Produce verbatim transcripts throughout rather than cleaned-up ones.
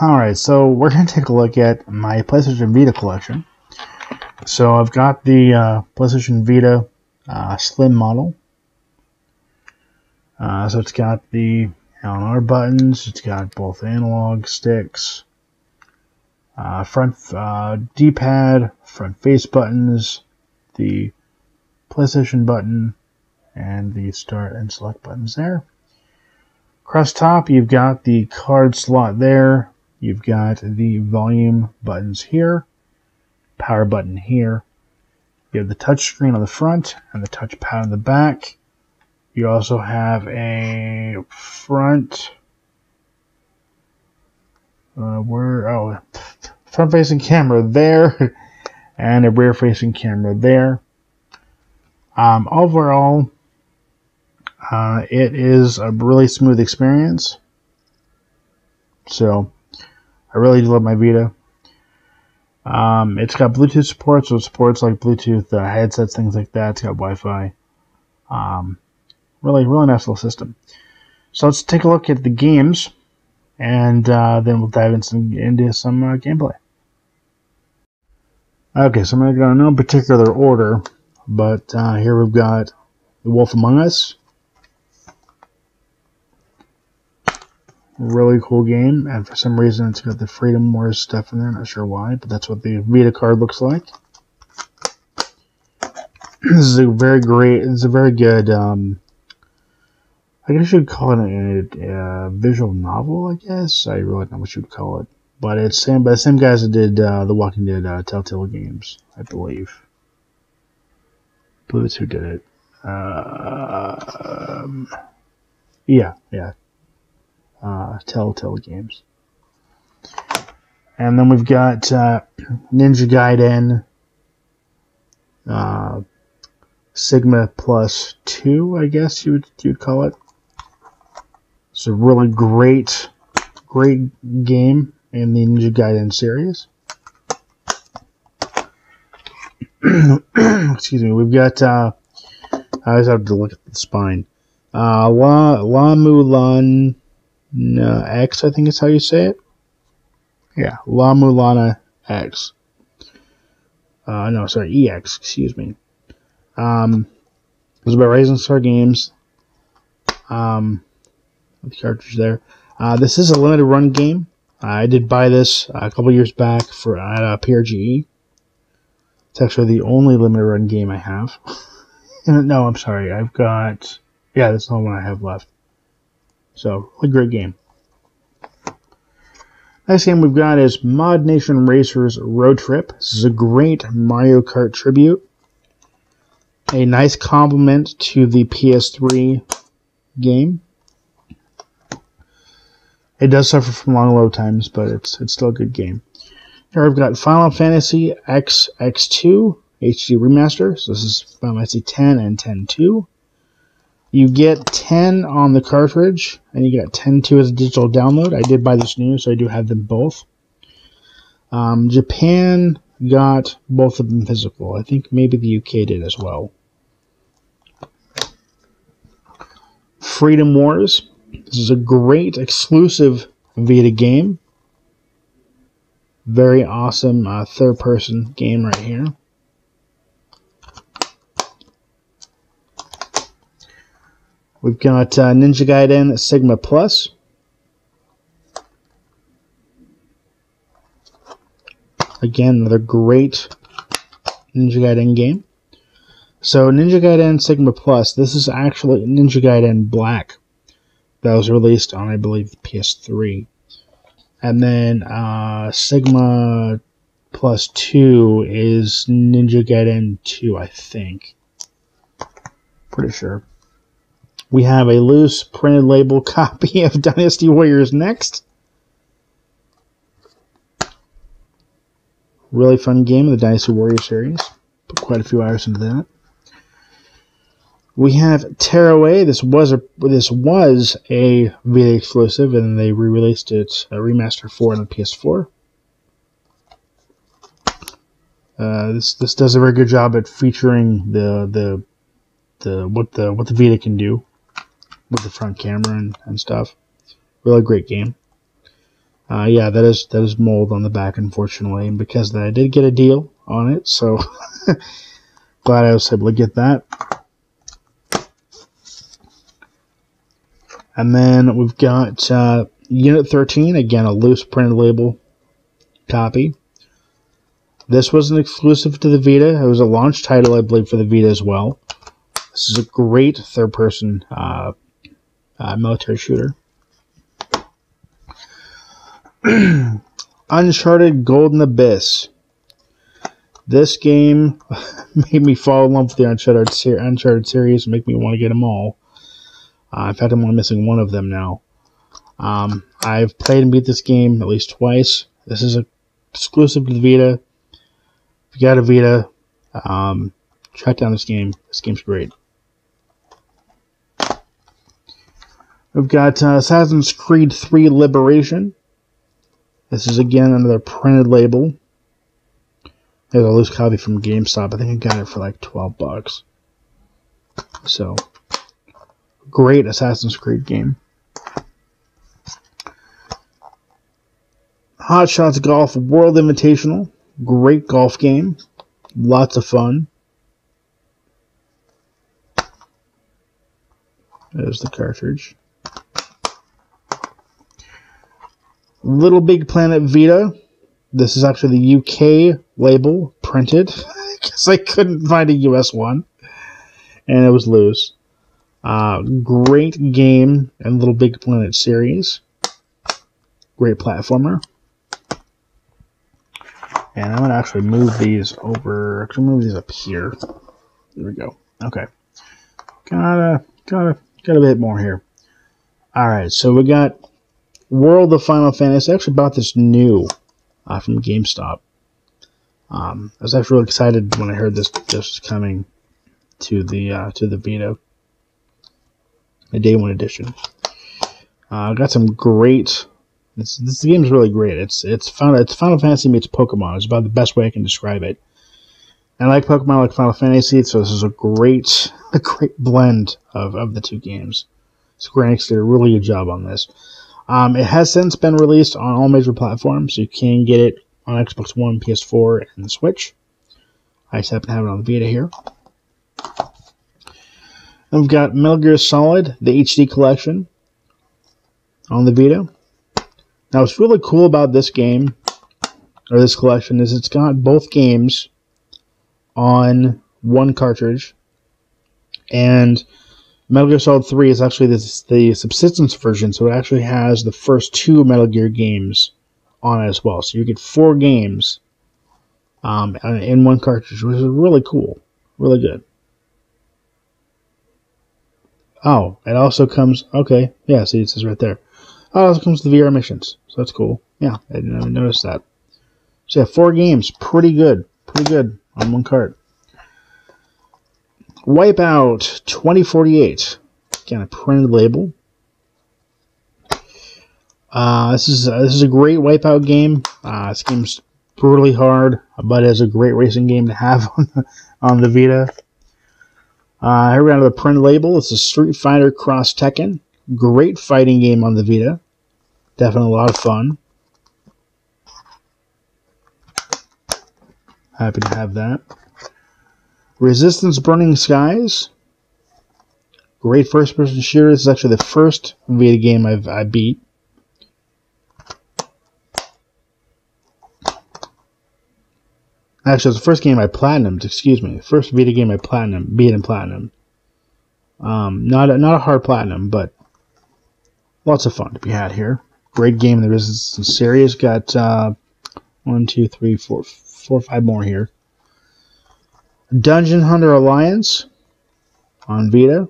Alright, so we're going to take a look at my PlayStation Vita collection. So I've got the uh, PlayStation Vita uh, Slim model. Uh, so it's got the L and R buttons, it's got both analog sticks, uh, front uh, D-pad, front face buttons, the PlayStation button, and the start and select buttons there. Across top, you've got the card slot there, you've got the volume buttons here, power button here, you have the touch screen on the front and the touch pad on the back. You also have a front, uh, where, oh, front facing camera there, and a rear facing camera there. Um, overall, uh, it is a really smooth experience. So, I really do love my Vita. Um, it's got Bluetooth support, so it supports like Bluetooth uh, headsets, things like that. It's got Wi-Fi. Um, Really, really nice little system. So let's take a look at the games, and uh, then we'll dive in some, into some uh, gameplay. Okay, so I'm going to go in no particular order, but uh, here we've got The Wolf Among Us. Really cool game, and for some reason it's got the Freedom Wars stuff in there, not sure why, but that's what the Vita card looks like. This is a very great, this is a very good... Um, I guess you would call it a, a, a visual novel, I guess. I really don't know what you would call it. But it's same, by the same guys that did uh, The Walking Dead uh, Telltale games, I believe. I believe it's who did it. Uh, um, yeah, yeah. Uh, Telltale games. And then we've got uh, Ninja Gaiden uh, Sigma Plus two, I guess you would, you would call it. It's a really great, great game in the Ninja Gaiden series. Excuse me. We've got, uh, I always have to look at the spine. Uh, La-Mulana E X, I think is how you say it. Yeah, La-Mulana E X. Uh, no, sorry, E X, excuse me. Um, it was about Rising Star Games. Um, the cartridge there. Uh, this is a limited run game. I did buy this a couple years back for at uh, P R G E. It's actually the only limited run game I have. No, I'm sorry. I've got yeah, that's the only one I have left. So, really great game. Next game we've got is ModNation Racers Road Trip. This is a great Mario Kart tribute. A nice complement to the P S three game. It does suffer from long load times, but it's it's still a good game. Here I've got Final Fantasy X X two H D Remaster. So this is Final Fantasy X and X two. You get ten on the cartridge, and you get X two as a digital download. I did buy this new, so I do have them both. Um, Japan got both of them physical. I think maybe the U K did as well. Freedom Wars. This is a great exclusive Vita game. Very awesome uh, third-person game right here. We've got uh, Ninja Gaiden Sigma Plus. Again, another great Ninja Gaiden game. So Ninja Gaiden Sigma Plus, this is actually Ninja Gaiden Black that was released on, I believe, the P S three. And then uh, Sigma Plus two is Ninja Gaiden two, I think. Pretty sure. We have a loose printed label copy of Dynasty Warriors Next. Really fun game of the Dynasty Warriors series. Put quite a few hours into that. We have Tearaway. This was a this was a Vita exclusive, and they re-released it a remaster for it on P S four. Uh, this this does a very good job at featuring the the the what the what the Vita can do with the front camera and, and stuff. Really great game. Uh, yeah, that is that is mold on the back, unfortunately, and because of that, I did get a deal on it, so glad I was able to get that. And then we've got uh, Unit thirteen, again, a loose printed label copy. This was an exclusive to the Vita. It was a launch title, I believe, for the Vita as well. This is a great third-person uh, uh, military shooter. Uncharted Golden Abyss. This game made me fall in love with the Uncharted, ser Uncharted series and make me want to get them all. Uh, in fact, I'm only missing one of them now. Um, I've played and beat this game at least twice. This is a exclusive to the Vita. If you got a Vita, um, track down this game. This game's great. We've got uh, Assassin's Creed three Liberation. This is, again, another printed label. There's a loose copy from GameStop. I think I got it for like twelve bucks. So, great Assassin's Creed game. Hot Shots Golf World Invitational. Great golf game. Lots of fun. There's the cartridge. Little Big Planet Vita. This is actually the U K label printed because I couldn't find a U S one, and it was loose. Uh, great game and Little Big Planet series. Great platformer. And I'm gonna actually move these over. Actually, move these up here. There we go. Okay. Gotta, gotta, got a bit more here. All right. So we got World of Final Fantasy. I actually bought this new uh, from GameStop. Um, I was actually really excited when I heard this this was coming to the uh, to the Vita, the day one edition. I uh, got some great. This, this game is really great. It's it's Final, it's Final Fantasy meets Pokemon. It's about the best way I can describe it. And I like Pokemon, I like Final Fantasy, so this is a great a great blend of, of the two games. Square Enix did a really good job on this. Um, it has since been released on all major platforms, so you can get it on Xbox One, P S four, and the Switch. I just happen to have it on the Vita here. And we've got Metal Gear Solid, the H D Collection, on the Vita. Now, what's really cool about this game, or this collection, is it's got both games on one cartridge. And Metal Gear Solid three is actually this, the subsistence version, so it actually has the first two Metal Gear games on it as well. So you get four games um, in one cartridge, which is really cool. Really good. Oh, it also comes... Okay, yeah, see, it says right there. Oh, it comes to the V R missions, so that's cool. Yeah, I didn't even notice that. So yeah, four games, pretty good, pretty good on one cart. Wipeout twenty forty-eight, again a printed label. Uh, this is uh, this is a great Wipeout game. Uh, this game's brutally hard, but it's a great racing game to have on the, on the Vita. Uh, here we have the printed label. It's a Street Fighter X Tekken, great fighting game on the Vita. Definitely a lot of fun. Happy to have that. Resistance Burning Skies. Great first-person shooter. This is actually the first Vita game I've, I beat. Actually, it was the first game I platinumed. Excuse me. The first Vita game I platinumed. Beat in platinum. Um, not, a, not a hard platinum, but lots of fun to be had here. Great game in the Resistance series. Got uh, one, two, three, four, four, five more here. Dungeon Hunter Alliance on Vita.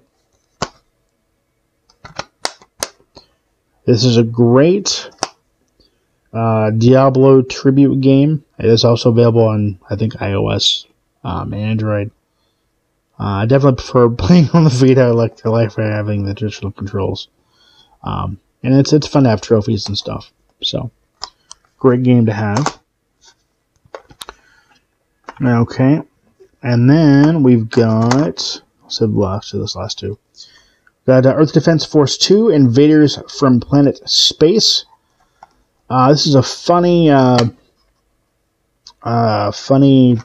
This is a great uh, Diablo tribute game. It is also available on, I think, iOS um, and Android. Uh, I definitely prefer playing on the Vita. I like the life for having the traditional controls. Um, and it's it's fun to have trophies and stuff. So, great game to have. Okay. And then we've got... So last to this last two. We've got uh, Earth Defense Force two, Invaders from Planet Space. Uh, this is a funny, uh, uh, funny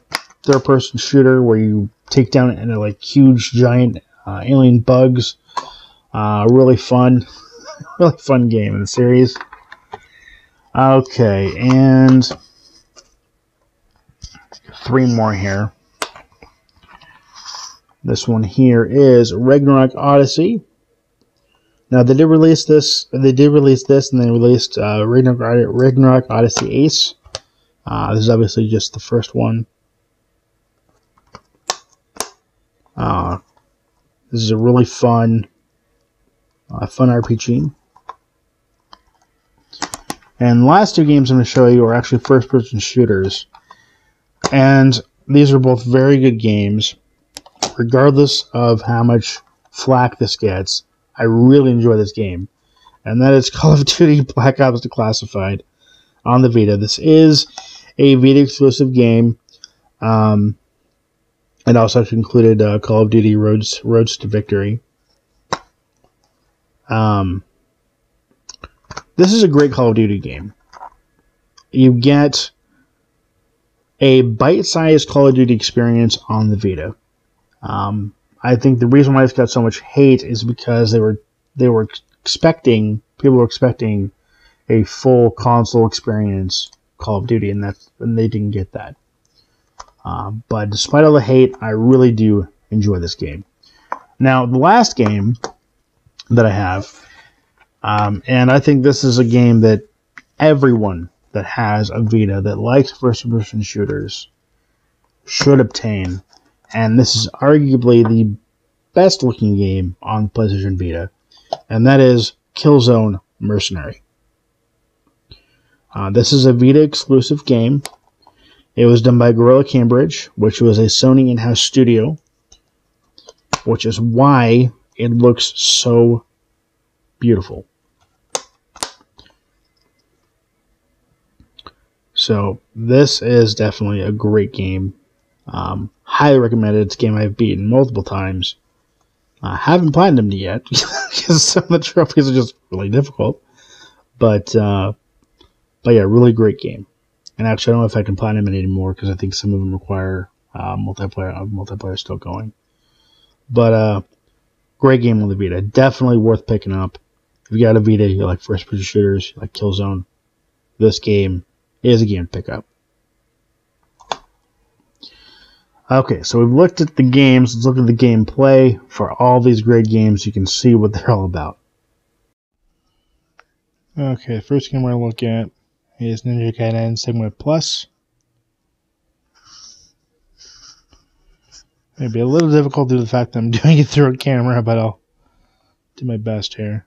third-person shooter where you take down into like huge, giant uh, alien bugs. Uh, really fun, really fun game in the series. Okay, and three more here. This one here is Ragnarok Odyssey. Now they did release this. They did release this, and they released uh, Ragnarok, Ragnarok Odyssey Ace. Uh, this is obviously just the first one. Uh, this is a really fun, uh, fun R P G. And the last two games I'm going to show you are actually first-person shooters, and these are both very good games. Regardless of how much flack this gets, I really enjoy this game. And that is Call of Duty Black Ops Declassified on the Vita. This is a Vita-exclusive game. Um, it also included uh, Call of Duty Roads, Roads to Victory. Um, this is a great Call of Duty game. You get a bite-sized Call of Duty experience on the Vita. Um, I think the reason why it's got so much hate is because they were they were expecting people were expecting a full console experience Call of Duty, and that's and they didn't get that. Um, but despite all the hate, I really do enjoy this game. Now, the last game that I have, um, and I think this is a game that everyone that has a Vita that likes first-person shooters should obtain. And this is arguably the best-looking game on PlayStation Vita, and that is Killzone Mercenary. Uh, this is a Vita-exclusive game. It was done by Guerrilla Cambridge, which was a Sony in-house studio, which is why it looks so beautiful. So this is definitely a great game. Um, highly recommended. It's a game I've beaten multiple times. I uh, haven't platinumed it yet because some of the trophies are just really difficult. But uh, but yeah, really great game. And actually, I don't know if I can platinum it anymore because I think some of them require uh, multiplayer. Uh, multiplayer is still going. But uh, great game on the Vita. Definitely worth picking up. If you got a Vita, you like first-person shooters, you like Killzone, this game is a game to pick up. Okay, so we've looked at the games. Let's look at the gameplay for all these great games. You can see what they're all about. Okay, the first game we're going to look at is Ninja Gaiden Sigma Plus. Maybe a little difficult due to the fact that I'm doing it through a camera, but I'll do my best here.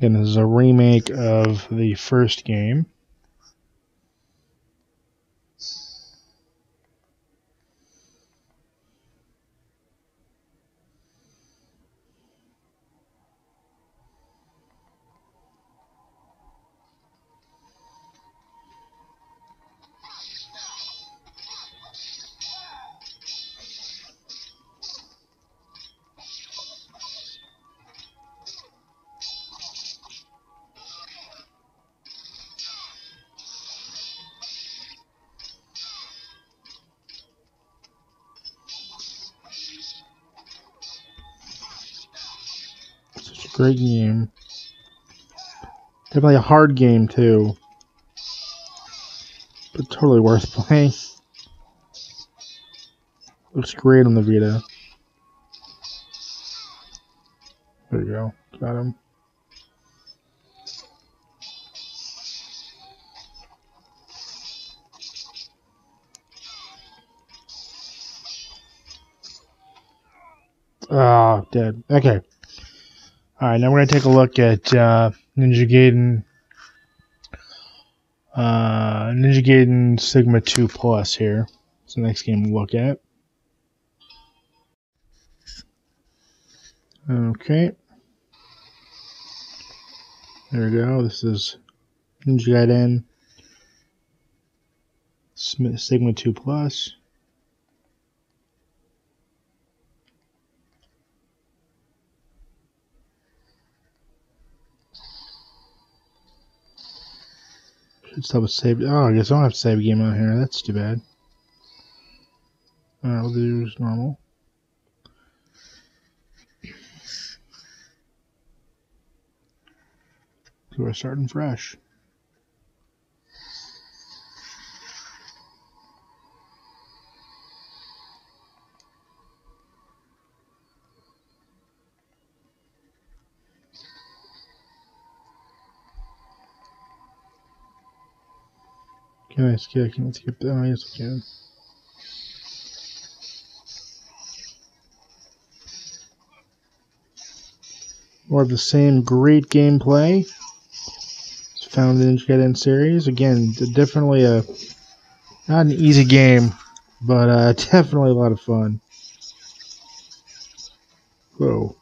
Again, this is a remake of the first game. Great game. Definitely a hard game too, but totally worth playing. Looks great on the Vita. There you go. Got him. Ah, dead. Okay. Alright, now we're going to take a look at uh, Ninja Gaiden uh, Ninja Gaiden Sigma two Plus here. It's the next game we'll look at. Okay. There we go. This is Ninja Gaiden Sigma two Plus. Should still have saved. Oh, I guess I don't have to save a game out here. That's too bad. Alright, we'll do as normal. So we're starting fresh. Can I skip? Can I skip that? Oh, yes, I can. More of the same great gameplay it's found in the Ninja Gaiden series. Again, definitely a not an easy game, but uh, definitely a lot of fun. Whoa.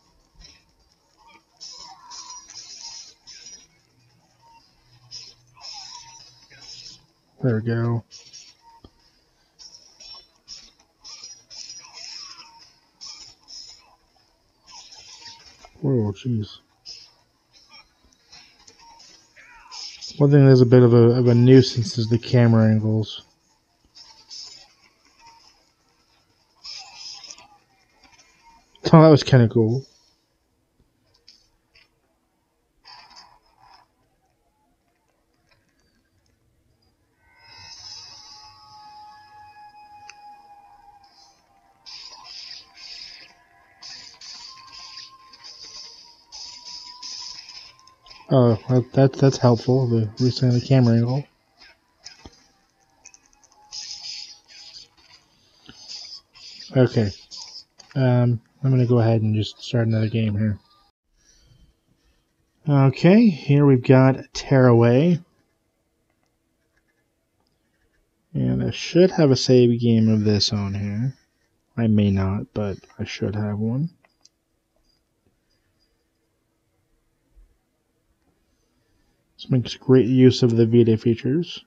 There we go. Whoa, jeez. One thing that's a bit of a, of a nuisance is the camera angles. Oh, that was kind of cool. Oh, that, that, that's helpful, the resetting the camera angle. Okay. Um, I'm going to go ahead and just start another game here. Okay, here we've got Tearaway. And I should have a save game of this on here. I may not, but I should have one. This makes great use of the Vita features.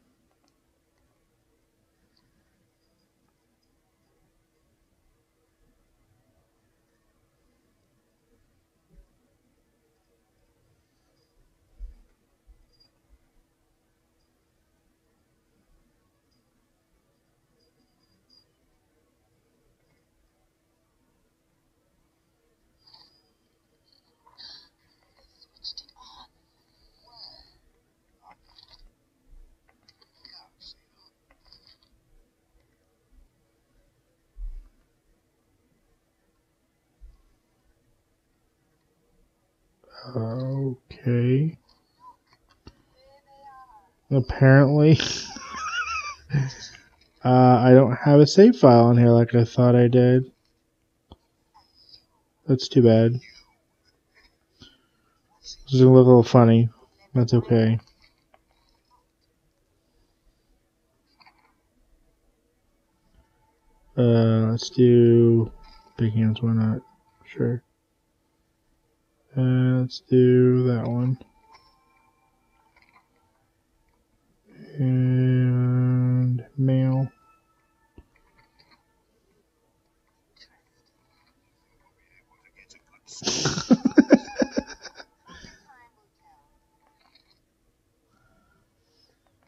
Okay. Apparently, uh, I don't have a save file on here like I thought I did. That's too bad. This is gonna look a little funny. That's okay. Uh, let's do big hands. Why not? Sure. Uh, let's do that one. And male.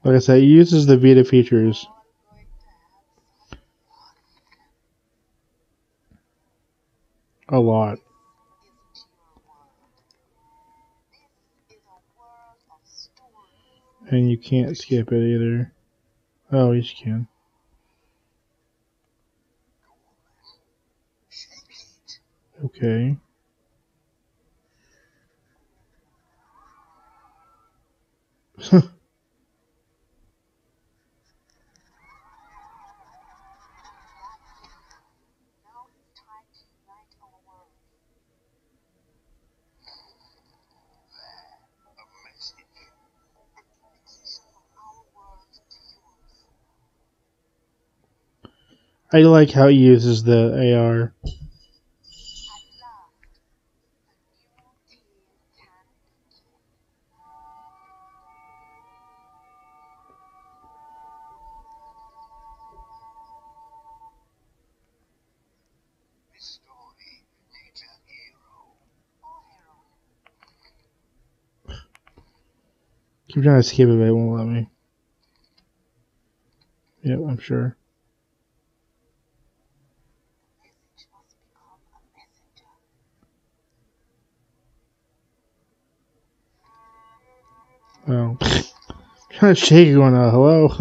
Like I said, it uses the Vita features. A lot. And you can't skip it either. Oh, you can. Okay. I like how it uses the A R. I'm trying to skip it, but it won't let me. Yep, I'm sure. Oh. I'm trying to shake you on a hello.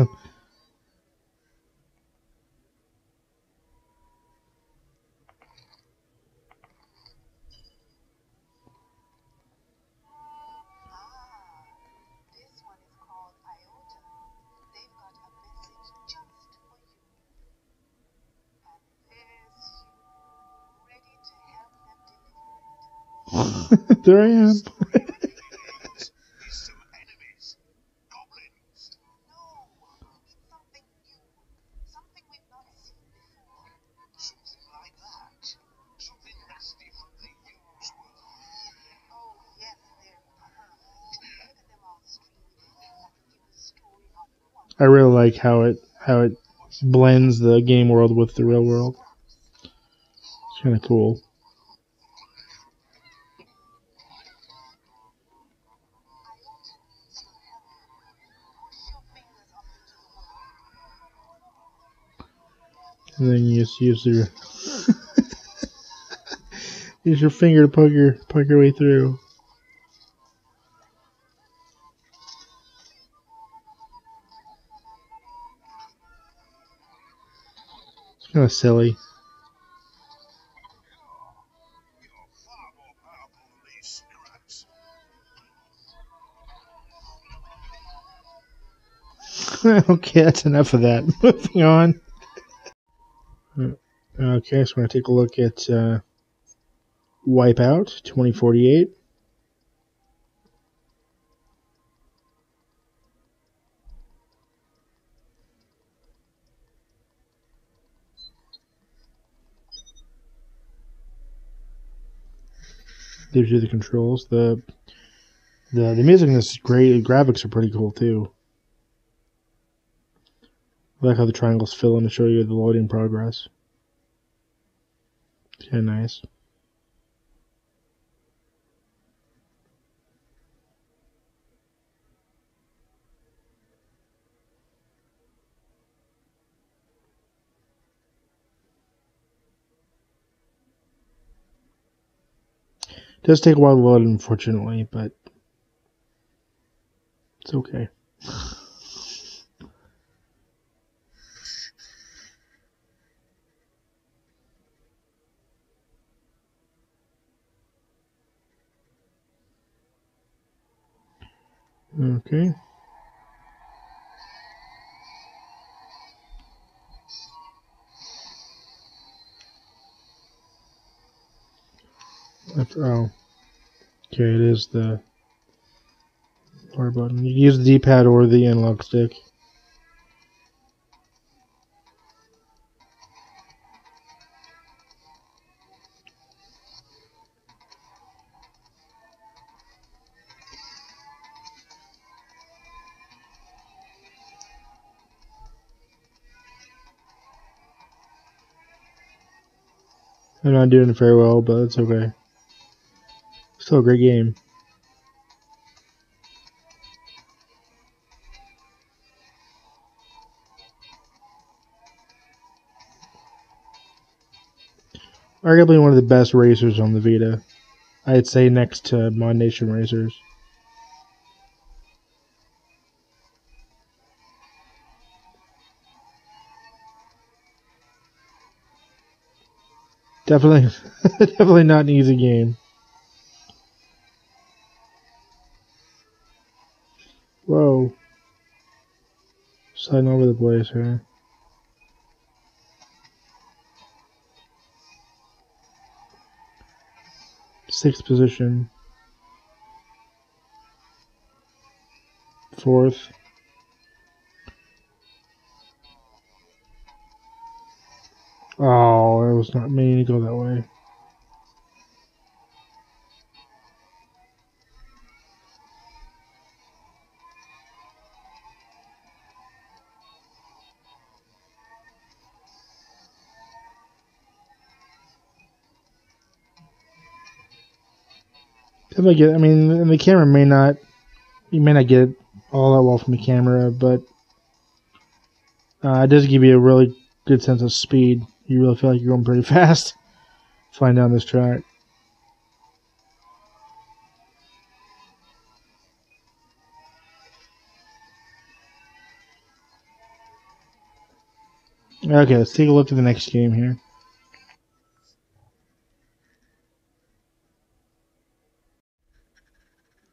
There I am. I really like how it how it blends the game world with the real world. It's kind of cool. And then you just use your use your finger to poke your poke your way through. It's kind of silly. Okay, that's enough of that. Moving on. Okay, so we're going to take a look at uh, Wipeout twenty forty-eight. Gives you the controls. The, the, the music in this is great. The graphics are pretty cool, too. I like how the triangles fill in to show you the loading progress. It's kind of nice. It does take a while to load, unfortunately, but it's okay. Okay. That's, oh. Okay, it is the power button. You can use the D-pad or the analog stick. I'm not doing it very well, but it's okay. Still a great game. Arguably one of the best racers on the Vita. I'd say next to ModNation Racers. Definitely, definitely not an easy game. Whoa. Sliding over the place here. Sixth position. Fourth. Oh, it was not meaning to go that way. Definitely get. I mean, and the camera may not. You may not get all that well from the camera, but uh, it does give you a really good sense of speed. You really feel like you're going pretty fast flying down this track. Okay, let's take a look at the next game here.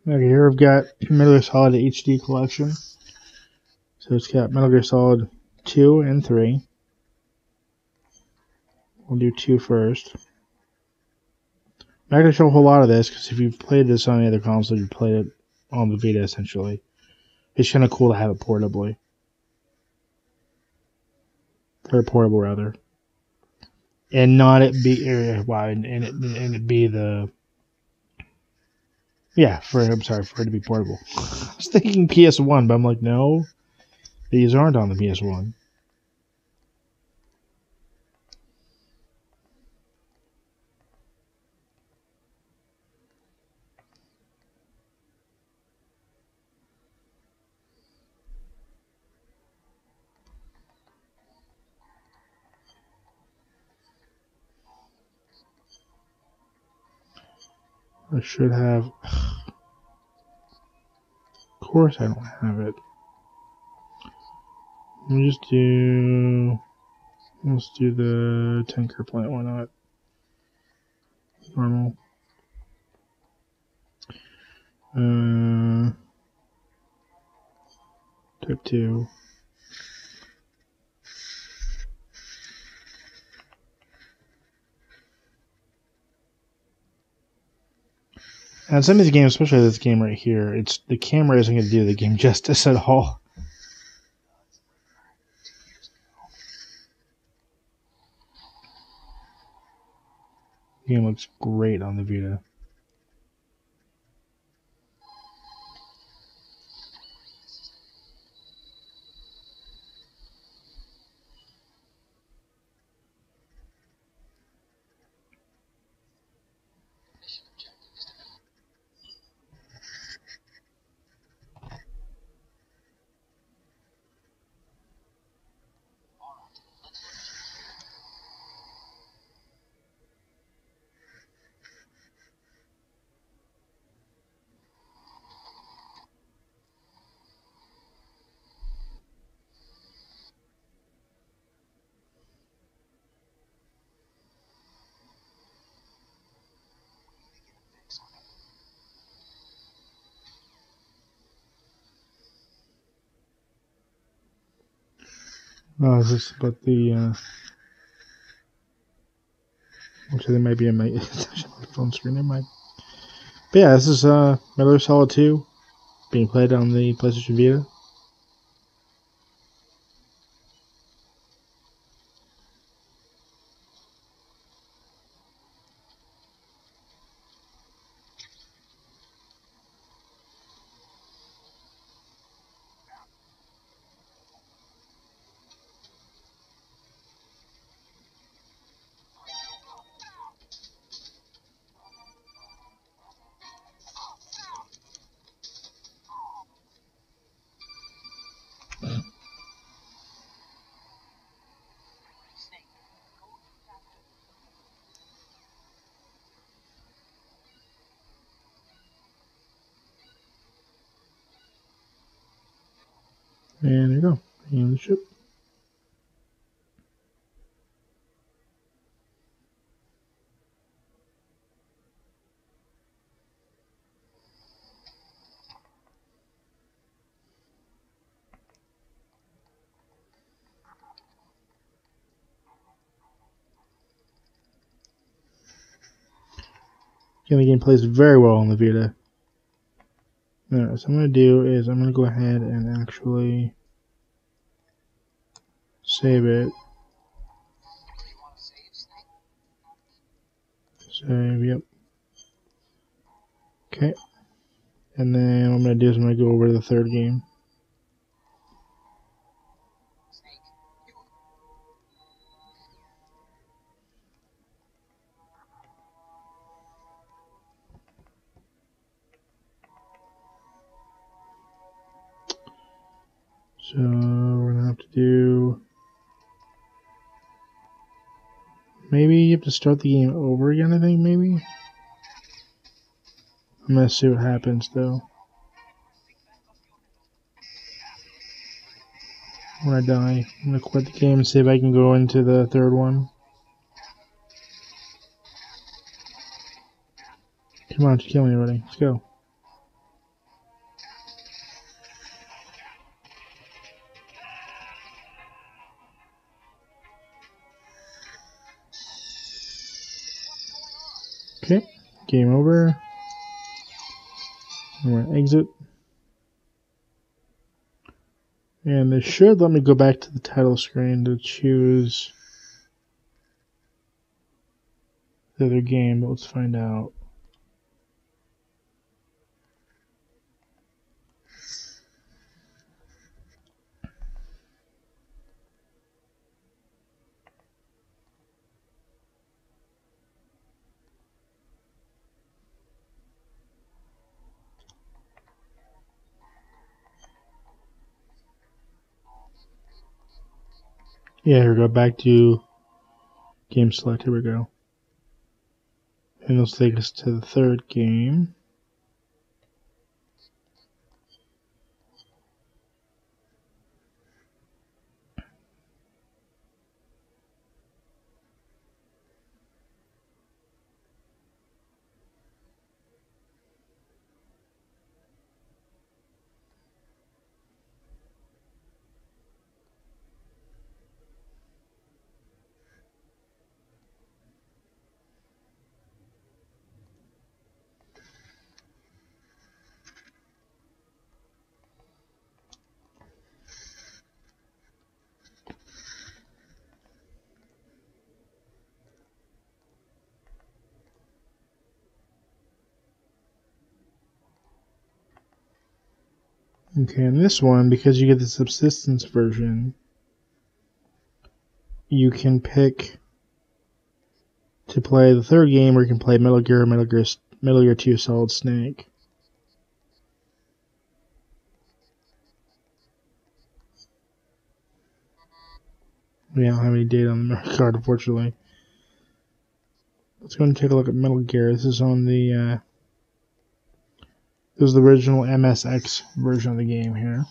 Okay, here I've got Metal Gear Solid H D Collection. So it's got Metal Gear Solid two and three. We'll do two first. I'm not going to show a whole lot of this, because if you've played this on any other console, you've played it on the Vita, essentially. It's kind of cool to have it portably. Or portable, rather. And not it be... Uh, wow, and, and, it, and it be the... Yeah, for I'm sorry, for it to be portable. I was thinking P S one, but I'm like, no. These aren't on the P S one. I should have. Of course, I don't have it. Let me just do. Let's do the tanker plant. Why not? Normal. Uh. Type two. And some of these games, especially this game right here, it's the camera isn't going to do the game justice at all. The game looks great on the Vita. Oh, is this about the, uh, actually, there may be a my phone screen, never mind. But yeah, this is, uh, Metal Gear Solid two, being played on the PlayStation Vita. And there you go, and the ship. And the game plays very well on the Vita. Alright, so I'm going to do is I'm going to go ahead and actually save it. Save, yep. Okay. And then what I'm going to do is I'm going to go over to the third game. So we're gonna have to do... Maybe you have to start the game over again, I think, maybe? I'm gonna see what happens, though. When I die, I'm gonna quit the game and see if I can go into the third one. Come on, just kill me already. Let's go. Okay, game over. I'm gonna exit. And they should let me go back to the title screen to choose the other game, but let's find out. Yeah, here we go, back to game select, here we go. And this will take us to the third game. Okay, and this one, because you get the subsistence version, you can pick to play the third game, or you can play Metal Gear, Metal Gear, Metal Gear two Solid Snake. We don't have any data on the memory card, unfortunately. Let's go and take a look at Metal Gear. This is on the... Uh, This is the original M S X version of the game here.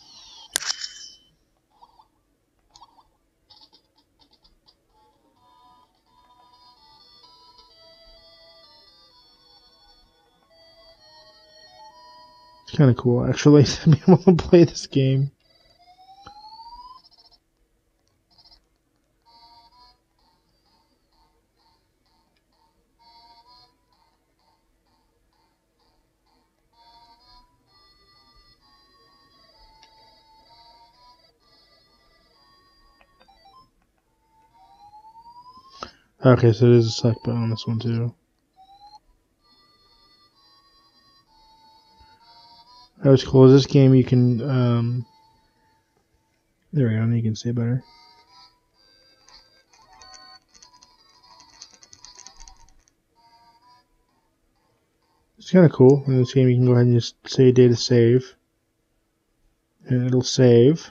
It's kind of cool, actually, to be able to play this game. Okay, so there's a select button on this one too. That was cool. Is this game you can, um, there we go, now you can see it better. It's kind of cool. In this game you can go ahead and just say data save. And it'll save.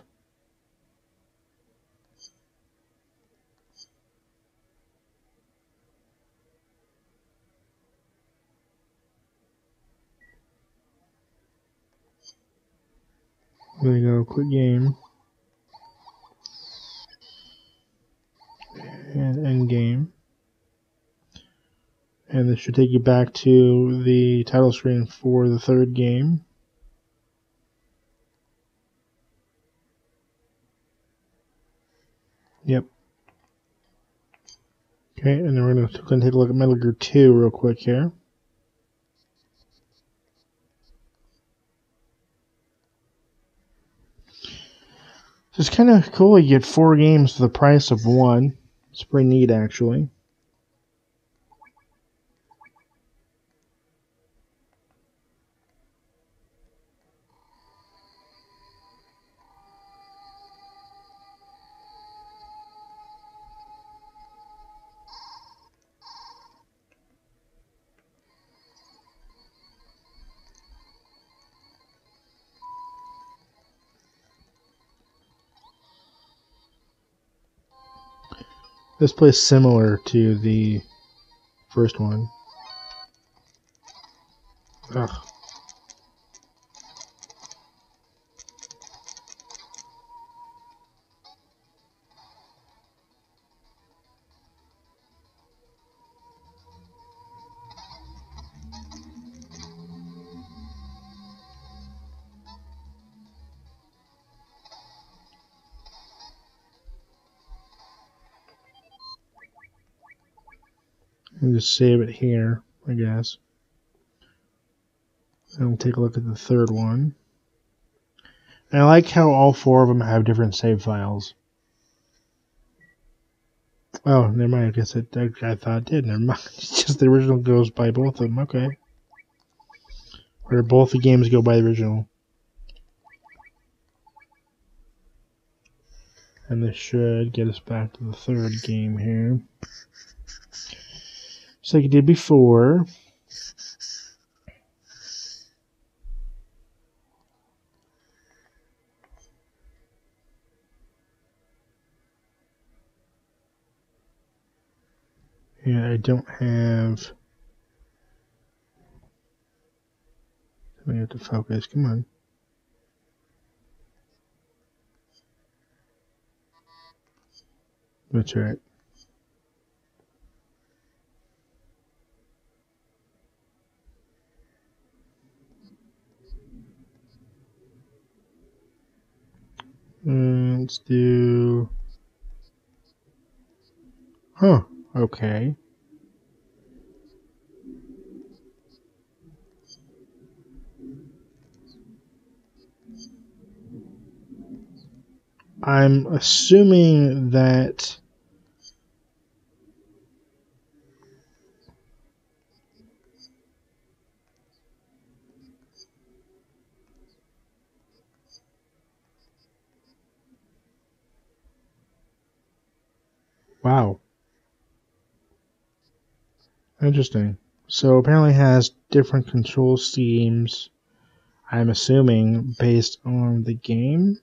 There you go, quit game. And end game. And this should take you back to the title screen for the third game. Yep. Okay, and then we're going to take a look at Metal Gear two real quick here. It's kind of cool, you get four games for the price of one. It's pretty neat, actually. This plays similar to the first one. Ugh. We'll just save it here, I guess. And we'll take a look at the third one. And I like how all four of them have different save files. Oh, never mind. I guess it, I, I thought it did. Never mind. It's just the original goes by both of them. Okay. Where both the games go by the original. And this should get us back to the third game here. Just like it did before. Yeah, I don't have. We have to focus. Come on. That's right. Mm, let's do... Huh, okay. I'm assuming that... Wow. Interesting. So apparently has different control schemes, I'm assuming, based on the game?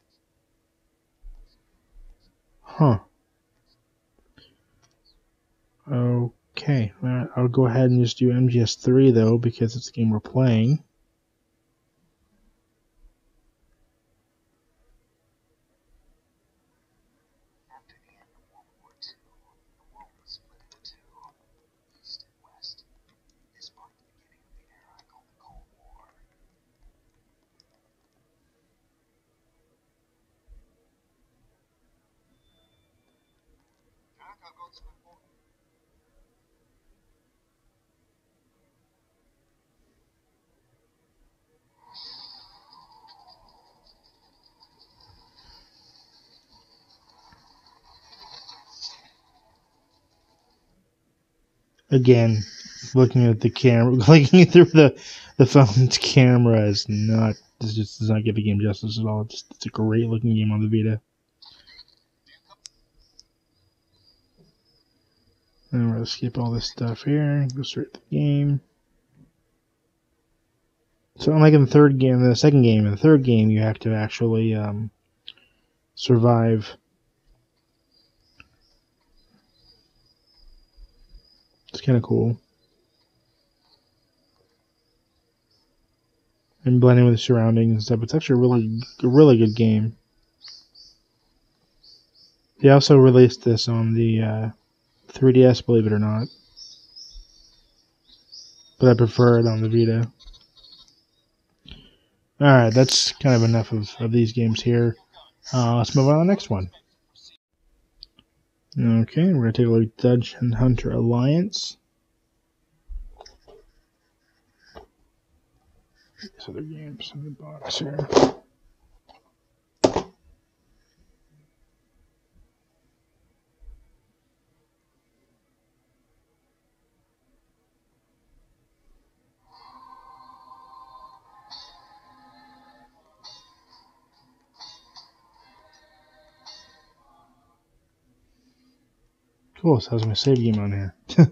Huh. Okay. Right, I'll go ahead and just do M G S three, though, because it's the game we're playing. Again, looking at the camera, looking through the the phone's camera is not. This just does not give the game justice at all. It's, it's a great looking game on the Vita. And we're gonna skip all this stuff here. Go straight to the game. So, unlike in the third game, the second game, in the third game, you have to actually um, survive. It's kind of cool. And blending with the surroundings and stuff. It's actually a really, a really good game. They also released this on the uh, three D S, believe it or not. But I prefer it on the Vita. Alright, that's kind of enough of, of these games here. Uh, let's move on to the next one. Okay, we're going to take a look at Dungeon Hunter Alliance. These other games in the box here. Cool, so how's my save game on here?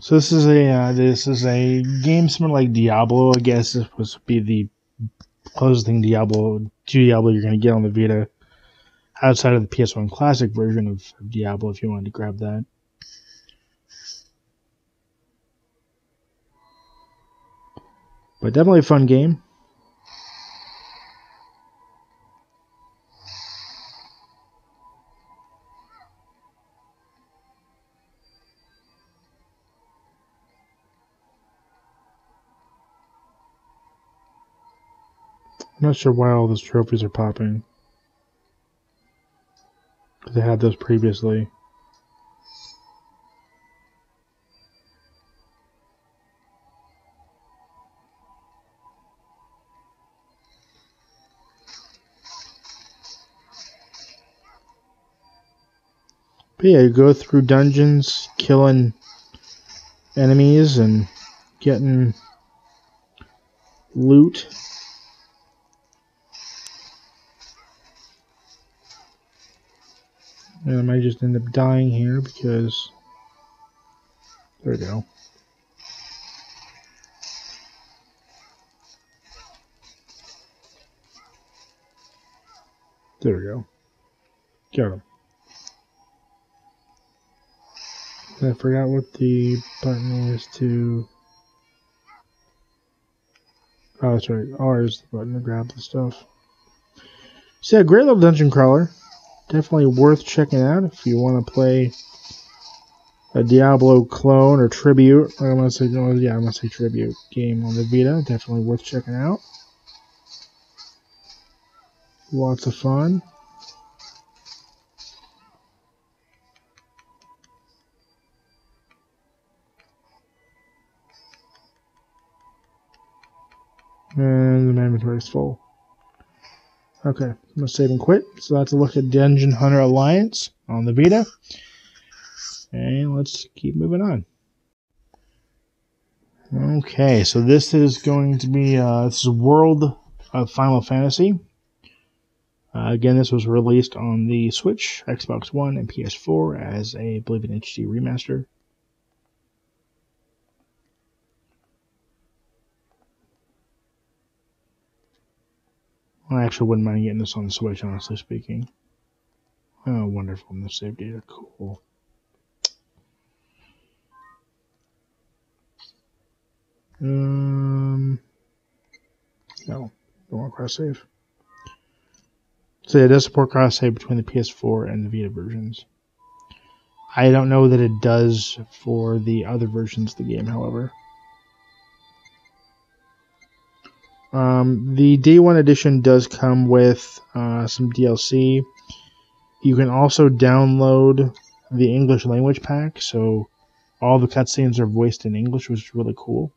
So this is a uh, this is a game similar like Diablo, I guess. This would be the closest thing Diablo to Diablo you're gonna get on the Vita. outside of the P S one Classic version of, of Diablo, if you wanted to grab that. But definitely a fun game. I'm not sure why all those trophies are popping. They had those previously. But yeah, you go through dungeons, killing enemies and getting loot. And I might just end up dying here because... There we go. There we go. Got him. I forgot what the button is to... Oh, that's right. R is the button to grab the stuff. So yeah, great little dungeon crawler. Definitely worth checking out if you want to play a Diablo clone or tribute. I'm gonna say, oh, yeah, I'm gonna say tribute game on the Vita. Definitely worth checking out. Lots of fun. And the inventory is full. Okay, I'm going to save and quit. So that's a look at Dungeon Hunter Alliance on the Vita. And let's keep moving on. Okay, so this is going to be uh, this is World of Final Fantasy. Uh, again, this was released on the Switch, Xbox One, and P S four as a, I believe, an H D remaster. I actually wouldn't mind getting this on the Switch, honestly speaking. Oh, wonderful. No save data. Cool. Um, no. Don't want cross-save. So it does support cross-save between the P S four and the Vita versions. I don't know that it does for the other versions of the game, however. Um, the Day One edition does come with uh, some D L C. You can also download the English language pack, so all the cutscenes are voiced in English, which is really cool.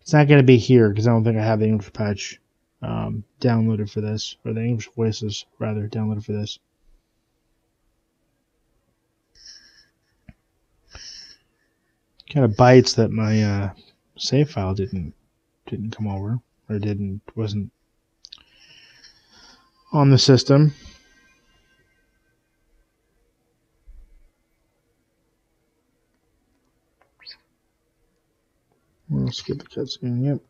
It's not going to be here because I don't think I have the English patch um, downloaded for this, or the English voices rather downloaded for this. Kind of bites that my uh, save file didn't. Didn't come over, or didn't wasn't on the system. We'll skip the cutscene. Yep.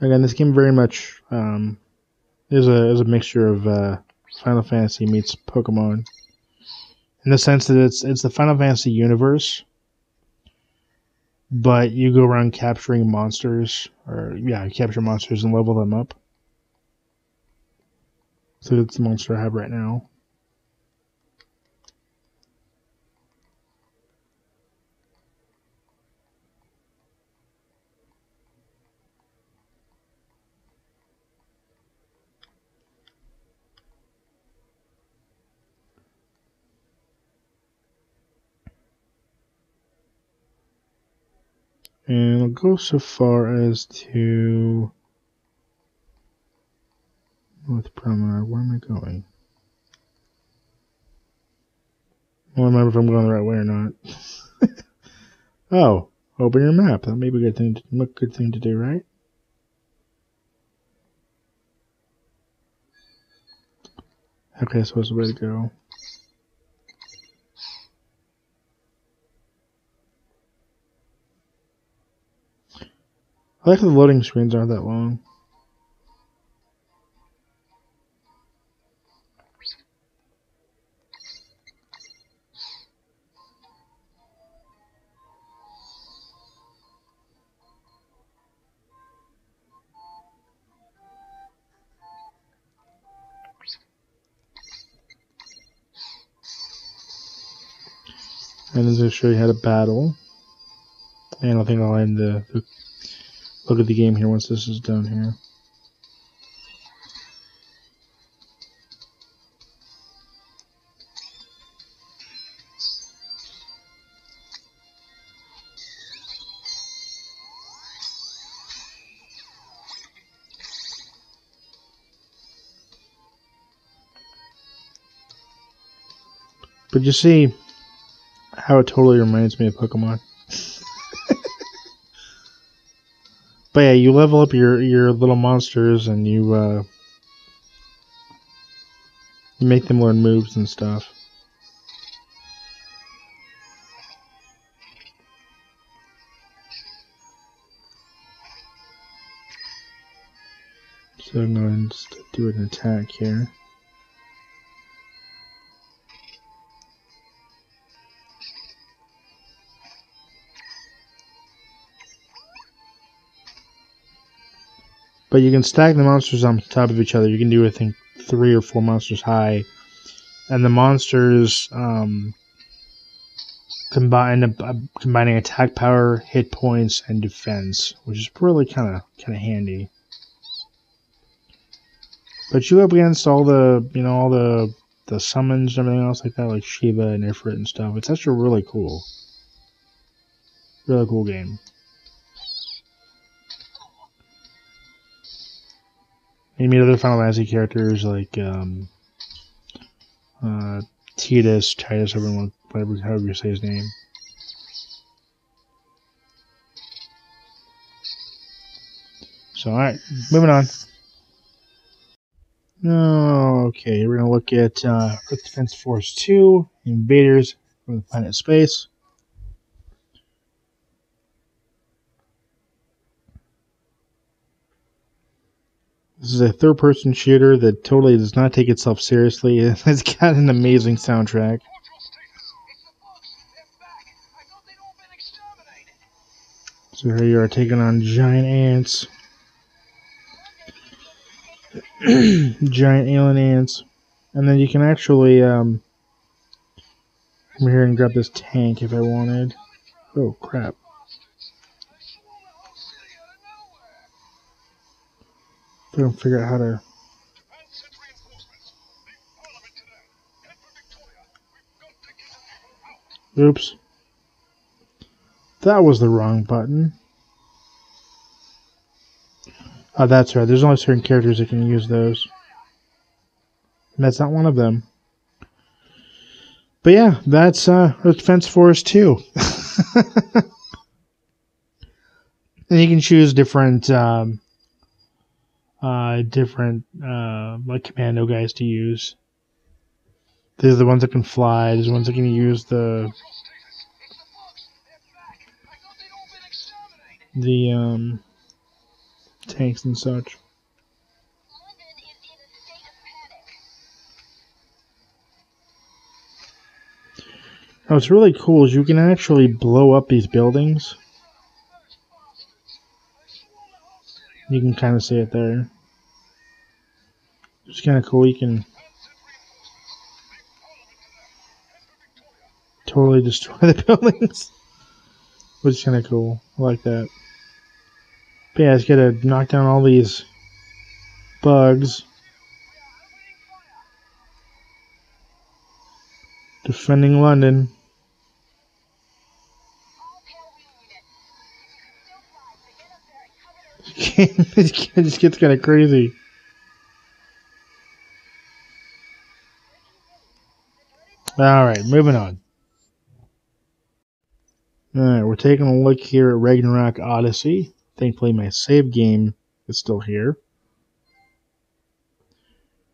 Again, this game very much um, is a is a mixture of uh, Final Fantasy meets Pokemon. In the sense that it's it's the Final Fantasy universe, but you go around capturing monsters, or yeah, you capture monsters and level them up. So that's the monster I have right now. And I'll go so far as to North Promenade. Where am I going? I don't remember if I'm going the right way or not. Oh, open your map. That may be a good thing to, a good thing to do, right? Okay, so that's the way to go. I like how the loading screens aren't that long. And I'm going to show you how to battle. And I think I'll end the, the look at the game here once this is done here. But you see how it totally reminds me of Pokemon. But yeah, you level up your, your little monsters and you, uh, you make them learn moves and stuff. So I'm going to do an attack here. But you can stack the monsters on top of each other. You can do, I think, three or four monsters high. And the monsters um, combine uh, combining attack power, hit points, and defense, which is really kind of kind of handy. But you up against all the you know all the the summons and everything else like that, like Shiva and Ifrit and stuff. It's actually really cool. Really cool game. You meet other Final Fantasy characters like um, uh, Titus, Titus, everyone, whatever, however you say his name. So, all right, moving on. Oh, okay, we're gonna look at uh, Earth Defense Force two Invaders from Planet Space. This is a third-person shooter that totally does not take itself seriously. It's got an amazing soundtrack. So here you are taking on giant ants. Giant alien ants. And then you can actually um, come here and grab this tank if I wanted. Oh, crap. I don't figure out how to. Oops. That was the wrong button. Oh, that's right. There's only certain characters that can use those. And that's not one of them. But yeah, that's uh, Earth Defense Force two. And you can choose different. Um, Uh, different uh, like commando guys to use. These are the ones that can fly. These are the ones that can use the the um, tanks and such. Now, what's really cool is you can actually blow up these buildings. You can kind of see it there. It's kind of cool. You can totally destroy the buildings, which is kind of cool. I like that. But yeah, it's got to knock down all these bugs. Defending London. This game just gets kind of crazy. Alright, moving on. Alright, we're taking a look here at Ragnarok Odyssey. Thankfully, my save game is still here.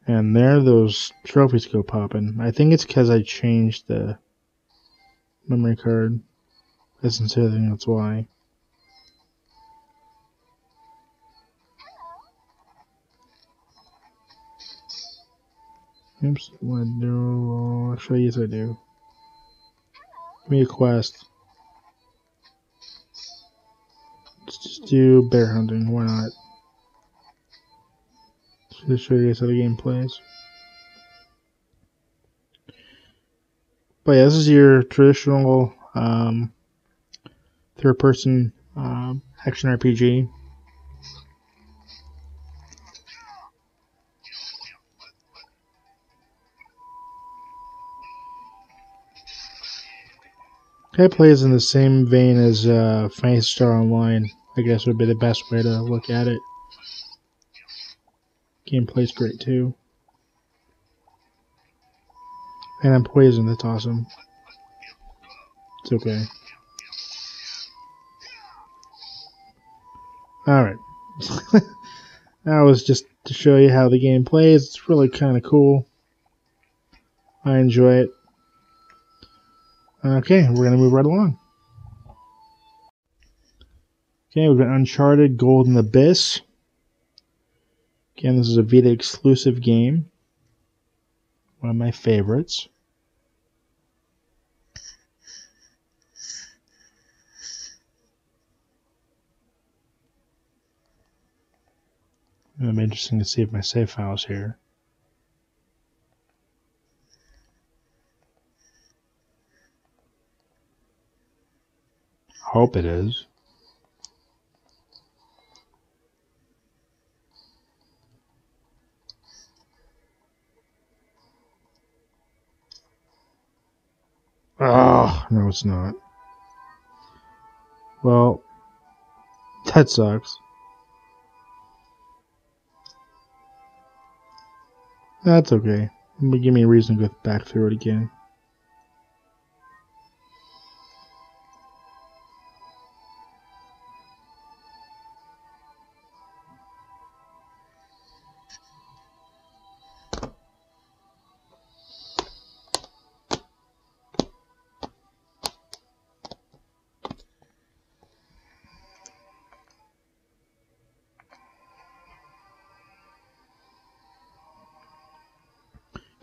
And there those trophies go popping. I think it's because I changed the memory card. That's the other thing, that's why. Oops, I do. Actually, yes, I do. Give me a quest. Let's just do bear hunting. Why not? Let's show you guys how the game plays. But yeah, this is your traditional um, third-person uh, action R P G. It plays in the same vein as uh, Fantasy Star Online, I guess would be the best way to look at it. Game plays great too. And I'm poisoned, that's awesome. It's okay. Alright. That was just to show you how the game plays. It's really kind of cool. I enjoy it. Okay, we're going to move right along. Okay, we've got Uncharted Golden Abyss. Again, this is a Vita exclusive game. One of my favorites. It'll be interesting to see if my save file is here. Hope it is. Oh, no, it's not. Well, that sucks. That's okay. It'll give me a reason to go back through it again.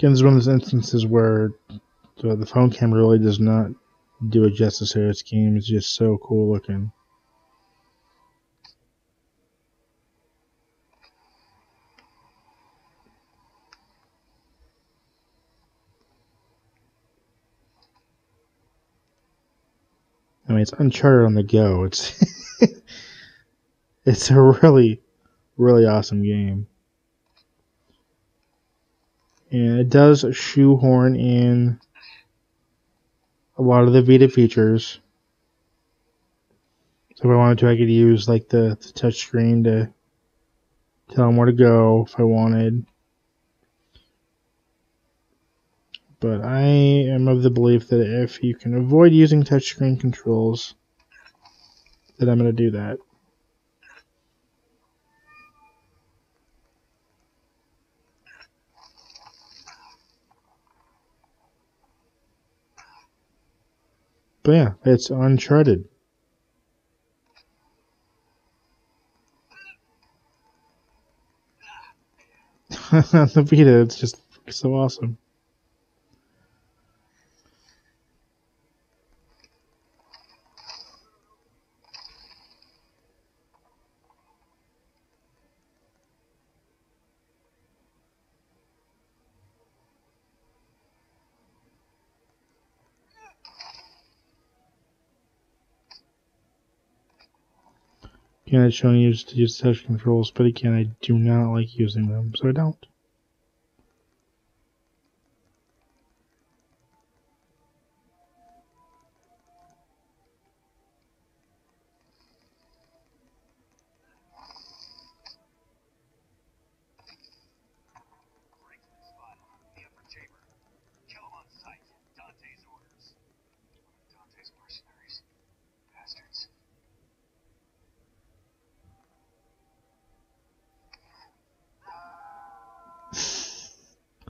Again, this is one of those instances where the, the phone camera really does not do it justice here. This game is just so cool looking. I mean, it's Uncharted on the go. It's it's a really, really awesome game. And it does shoehorn in a lot of the Vita features. So if I wanted to, I could use like the, the touch screen to tell them where to go if I wanted. But I am of the belief that if you can avoid using touchscreen controls, that I'm going to do that. But yeah, it's Uncharted. On the Vita, it's just so awesome. Again, it's showing you to use touch controls, but again, I do not like using them, so I don't.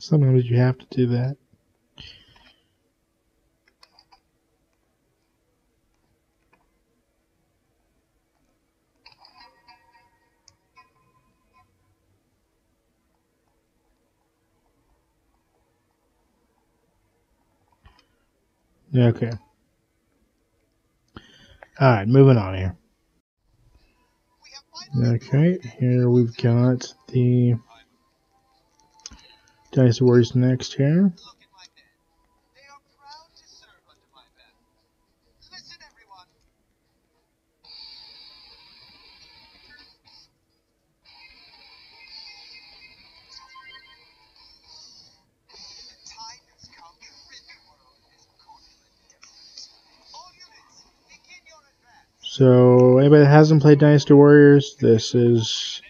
Sometimes you have to do that. Okay. Alright, moving on here. Okay, here we've got the Dynasty Warriors Next here. So, anybody that hasn't played Dynasty Warriors, this is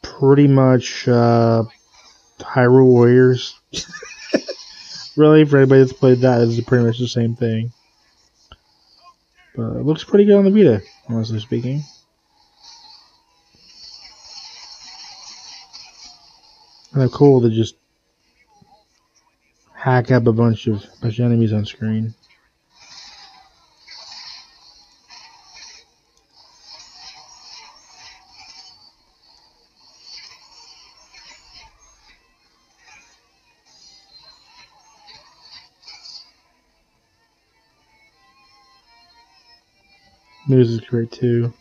pretty much uh, Hyrule Warriors. Really, for anybody that's played that, this is pretty much the same thing. But it looks pretty good on the Vita, honestly speaking. Kind of cool to just hack up a bunch of, bunch of enemies on screen. News is great too.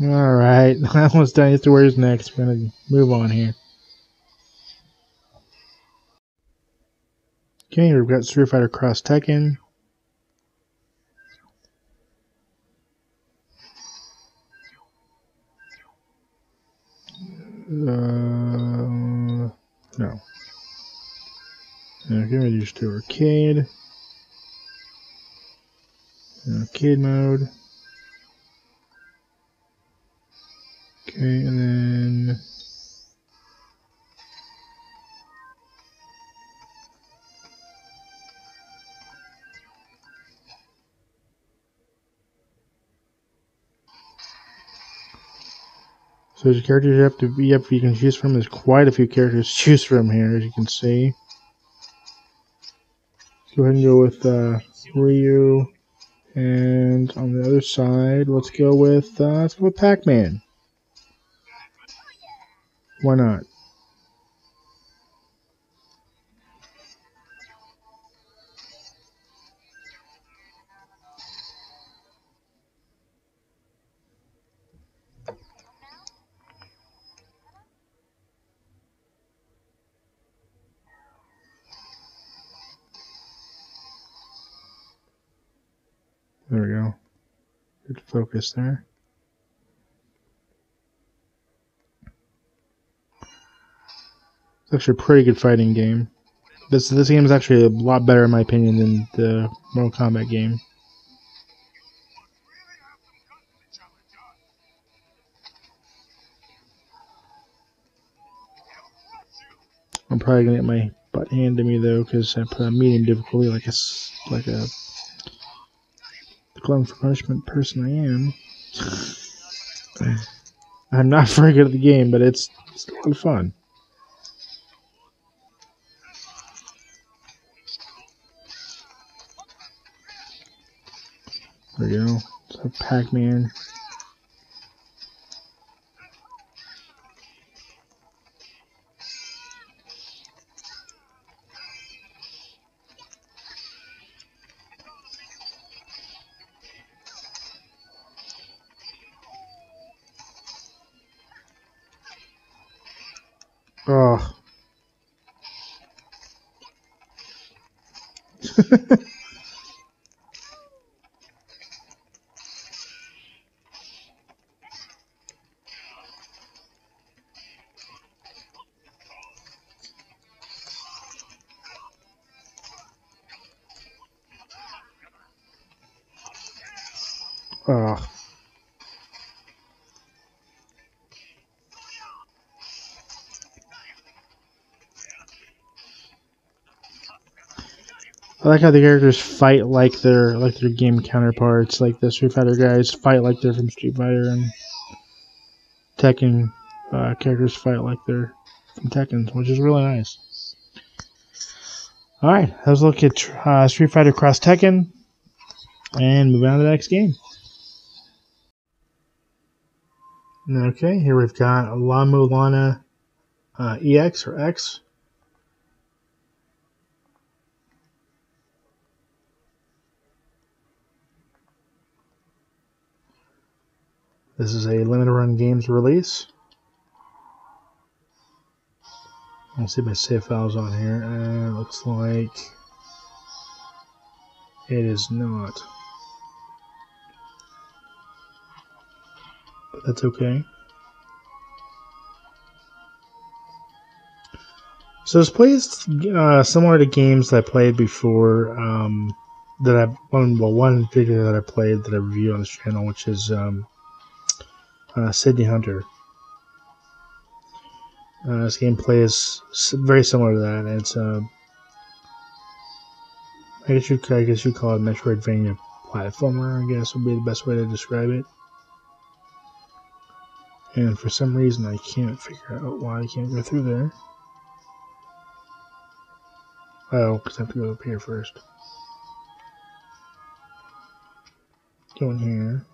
All right, that one's Dynasty Warriors Next. We're gonna move on here. Okay, we've got Street Fighter X Tekken. Uh, no. Okay, we just do arcade. Arcade mode. Okay, and then so the characters you have to be up, you can choose from. There's quite a few characters to choose from here, as you can see. Let's go ahead and go with uh, Ryu, and on the other side, let's go with uh, let's go with Pac-Man. Why not? There we go. Good focus there. It's actually a pretty good fighting game. This this game is actually a lot better, in my opinion, than the Mortal Kombat game. I'm probably gonna get my butt handed to me though, because I put a medium difficulty, like a like a. glutton for punishment person I am. I'm not very good at the game, but it's, it's a lot of fun. There we go. So Pac-Man. Oh. Oh. I like how the characters fight like their like their game counterparts, like the Street Fighter guys fight like they're from Street Fighter, and Tekken uh, characters fight like they're from Tekken, which is really nice. Alright, let's look at uh, Street Fighter Cross Tekken and move on to the next game. Okay, here we've got La-Mulana uh, E X or X. This is a Limited Run Games release. Let's see if my save file's on here. Uh, looks like it is not. But that's okay. So this plays uh, similar to games that I played before. Um, that I've one, well, one figure that I played that I reviewed on this channel, which is. Um, Uh, Sydney Hunter. Uh, this gameplay is very similar to that. It's uh, I guess you I guess you call it Metroidvania platformer. I guess would be the best way to describe it. And for some reason, I can't figure out why I can't go through there. Oh, because I have to go up here first. Go in here.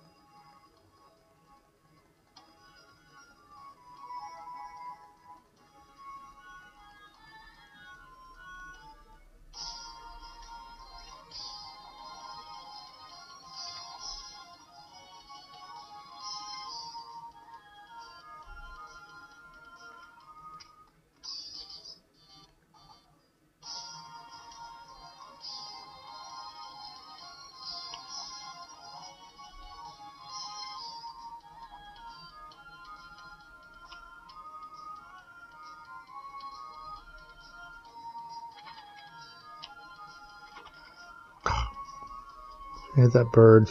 I hit that bird.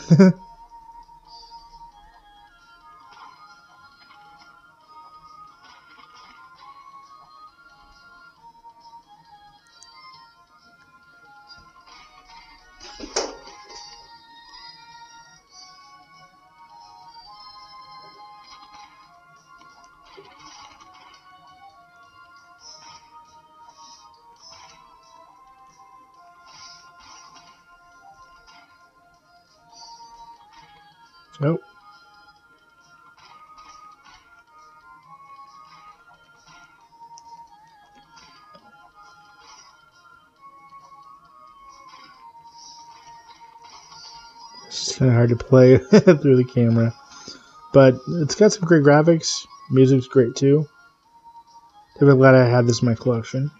Nope. It's kind of hard to play through the camera, but it's got some great graphics. Music's great too. Definitely glad I had this in my collection.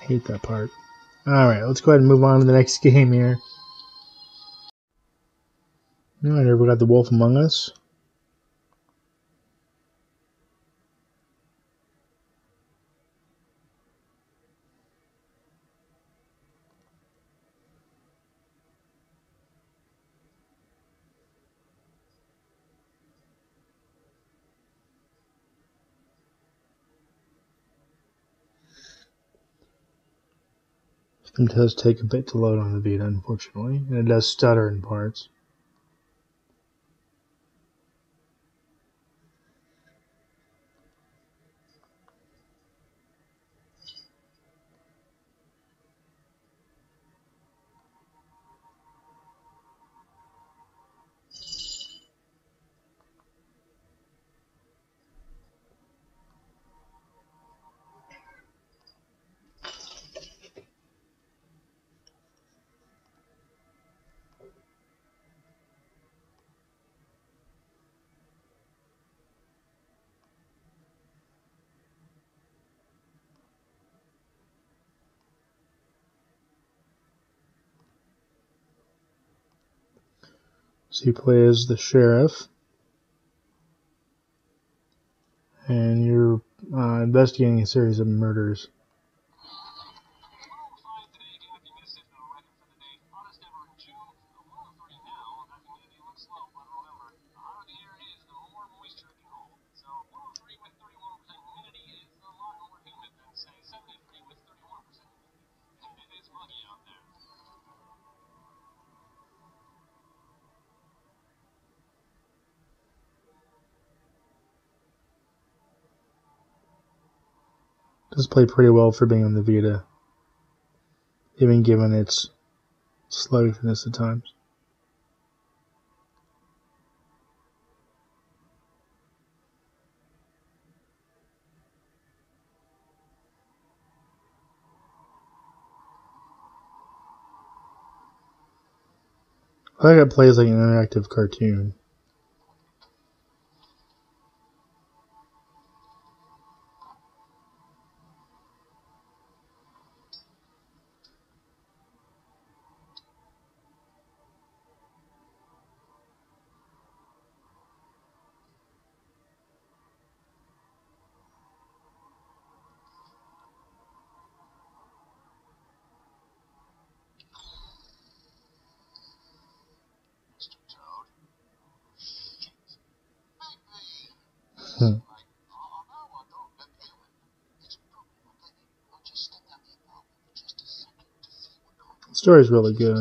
I hate that part. All right, let's go ahead and move on to the next game here. Alright, here we got The Wolf Among Us. This game does take a bit to load on the Vita, unfortunately, and it does stutter in parts. So you play as the sheriff, and you're uh, investigating a series of murders. does play pretty well for being on the Vita, even given its sluggishness at times. I think it plays like an interactive cartoon. The story's really good.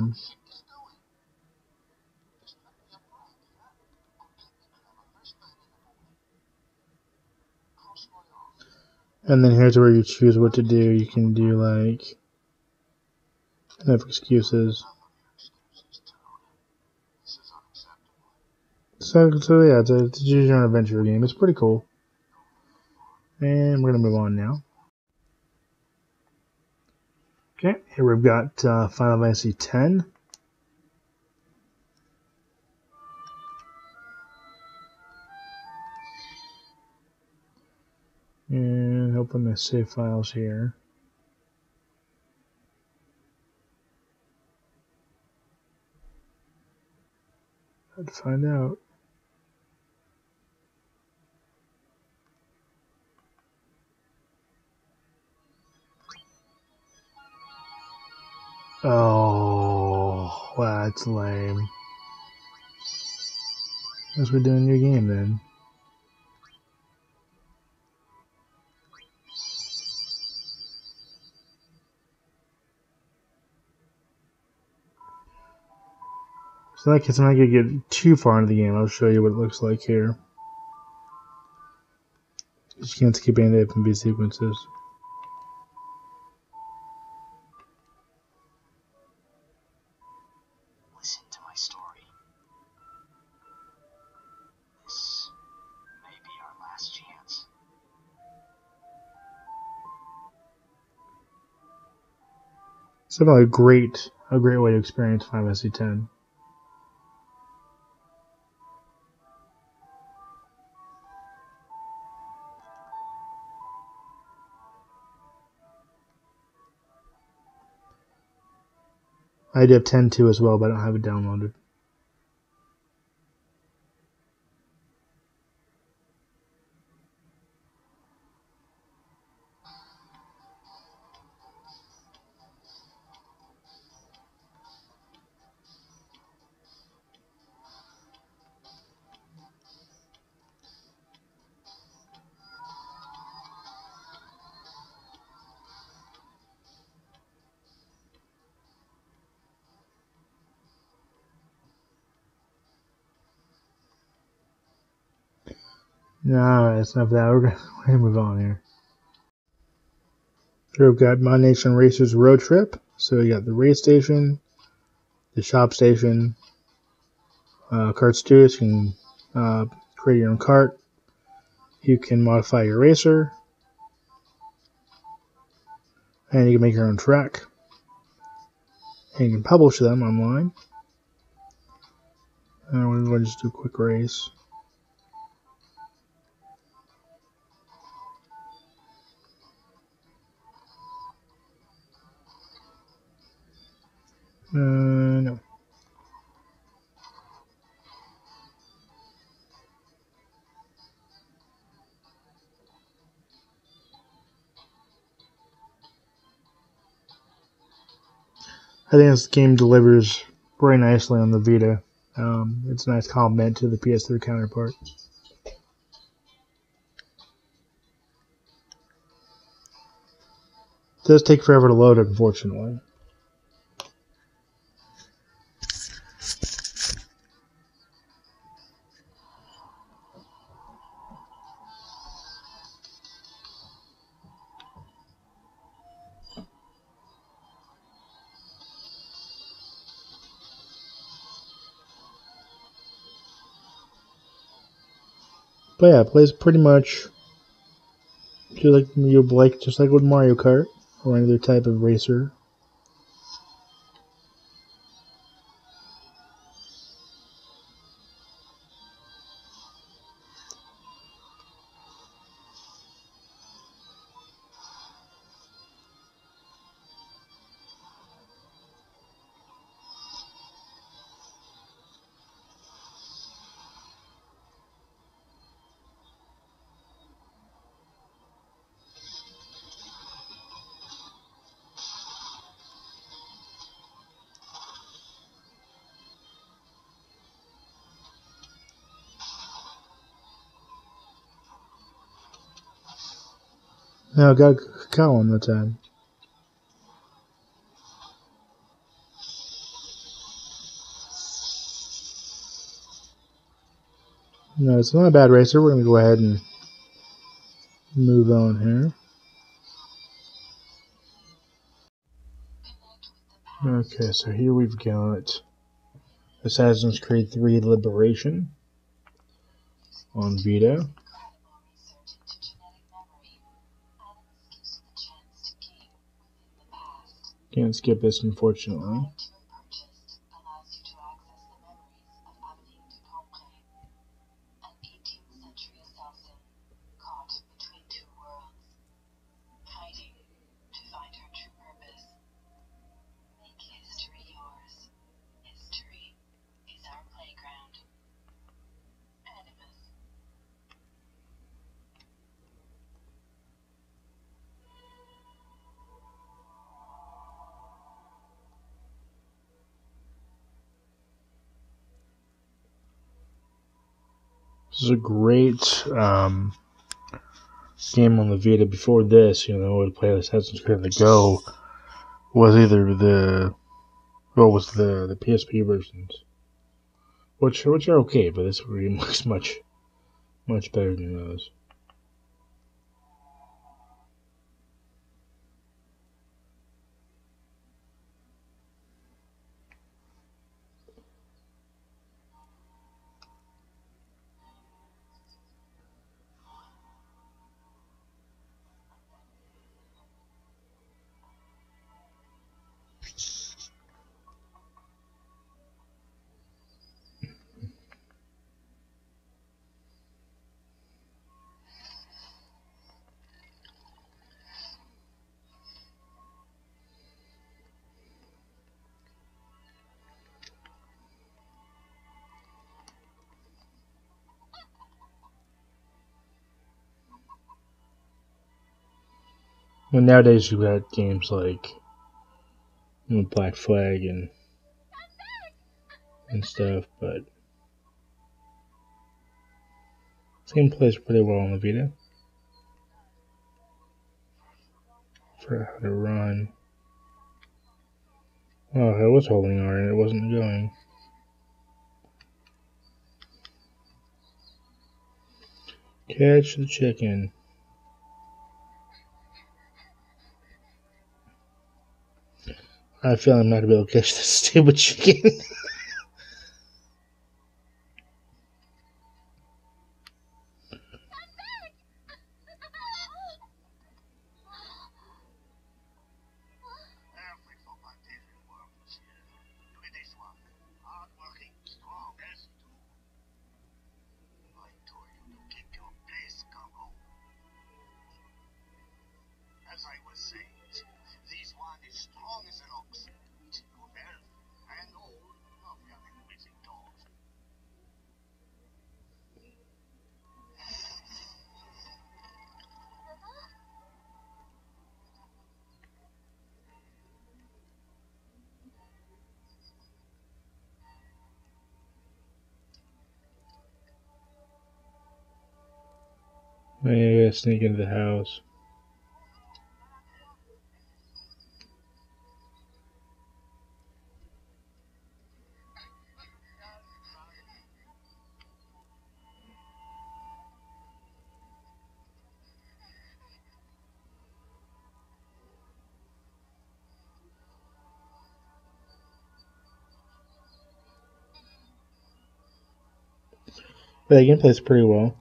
And then here's where you choose what to do. You can do like enough excuses. So, so yeah, it's a, it's a choose your own adventure game. It's pretty cool. And we're going to move on now. Okay, here we've got uh, Final Fantasy X. And open the save files here. I'd find out. Oh, wow, that's lame. Guess we're doing a new game then. So in that case, I'm not going to get too far into the game. I'll show you what it looks like here. You just can't skip any of the F and B sequences. It's definitely a great, a great way to experience Final Fantasy X. I do have ten two as well, but I don't have it downloaded. No, that's enough of that. We're going to move on here. Here we've got ModNation Racers Road Trip. So we got the race station, the shop station, uh, cart stewards. You can uh, create your own cart. You can modify your racer. And you can make your own track. And you can publish them online. And we're going to just do a quick race. Uh, no. I think this game delivers very nicely on the Vita. Um, it's a nice compliment to the P S three counterpart. It does take forever to load, unfortunately. But yeah, it plays pretty much just like you like just like with Mario Kart or any other type of racer. Now I got Colin that time. No, it's not a bad racer. We're gonna go ahead and move on here. Okay, so here we've got Assassin's Creed three Liberation on Vita. Can't skip this, unfortunately. This is a great um, game on the Vita. Before this, you know, the way to play Assassin's Creed on the go was either the well was the the P S P versions, which which are okay, but this game looks much much better than those. Well, nowadays you've got games like you know, Black Flag and and stuff, but this game plays pretty well on the Vita. For how to run. Oh, I was holding R and it wasn't going. Catch the chicken. I feel I'm not gonna be able to catch this stupid chicken. Maybe I gotta sneak into the house. But the game plays pretty well.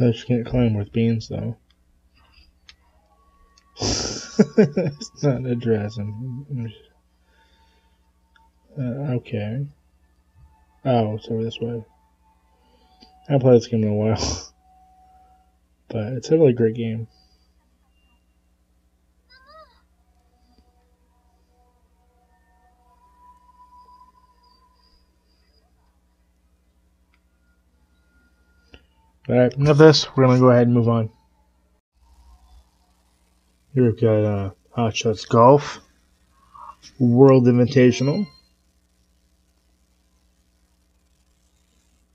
No, she can't climb with beans, though. It's not addressing. Uh, okay. Oh, it's over this way. I haven't played this game in a while. But it's a really great game. Alright, enough of this. We're going to go ahead and move on. Here we've got uh, Hot Shots Golf World Invitational.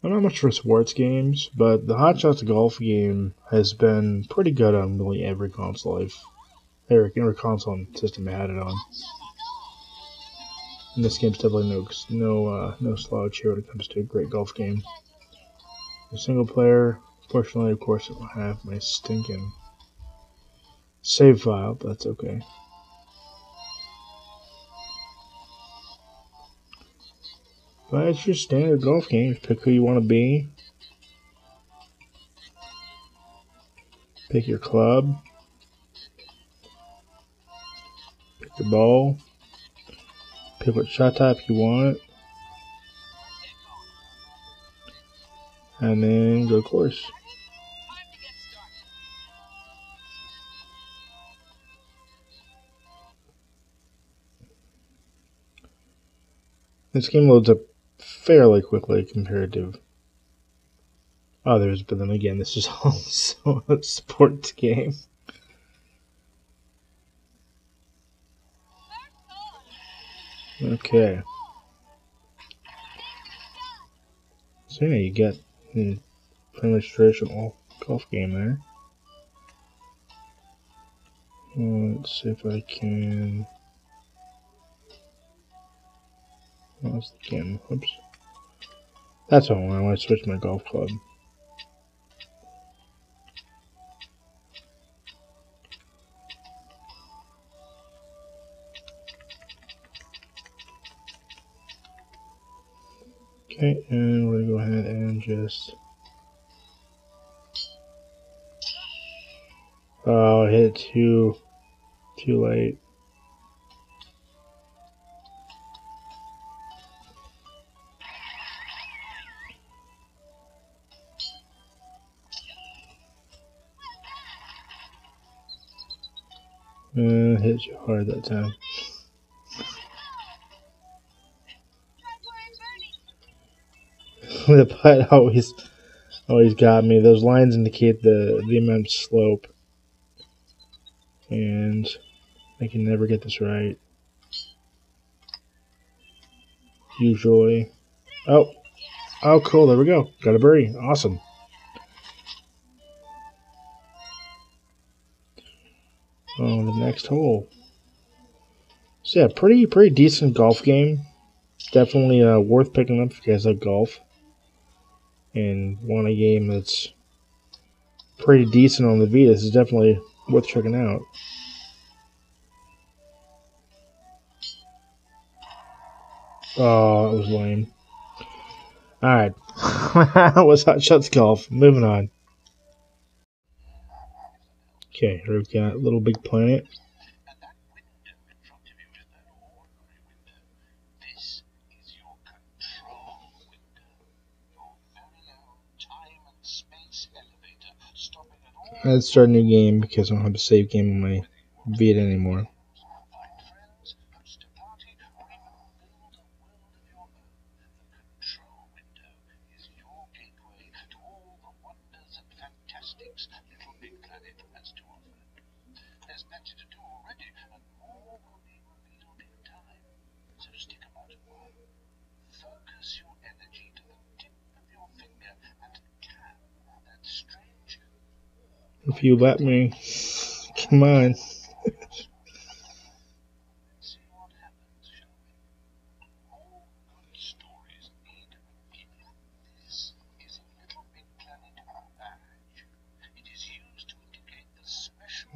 I'm not much for sports games, but the Hot Shots Golf game has been pretty good on really every console I've, every, every console and system I had it on. And this game's definitely no no uh, no slouch here when it comes to a great golf game. A single player, fortunately, of course, I don't have my stinking save file, but that's okay. But it's your standard golf game. Pick who you want to be, pick your club, pick your ball, pick what shot type you want, and then go course. This game loads up fairly quickly compared to others, but then again, this is also a sports game. Okay. So yeah, you get the pretty much traditional golf game there. Let's see if I can... That's the camera. Oops. That's all I want to switch my golf club. Okay, and we're gonna go ahead and just oh, uh, hit it too too late. Uh, hit you hard that time. The putt always, always got me. Those lines indicate the the amount of slope, and I can never get this right. Usually, oh, oh, cool. There we go. Got a birdie. Awesome. Oh, the next hole. So yeah, pretty pretty decent golf game. Definitely uh, worth picking up if you guys like golf and want a game that's pretty decent on the Vita. This is definitely worth checking out. Oh, that was lame. All right, that was Hot Shots Golf. Moving on. Okay, here we've got Little Big Planet. Let's start a new game because I don't have a save game on my Vita anymore. If you let me, come on.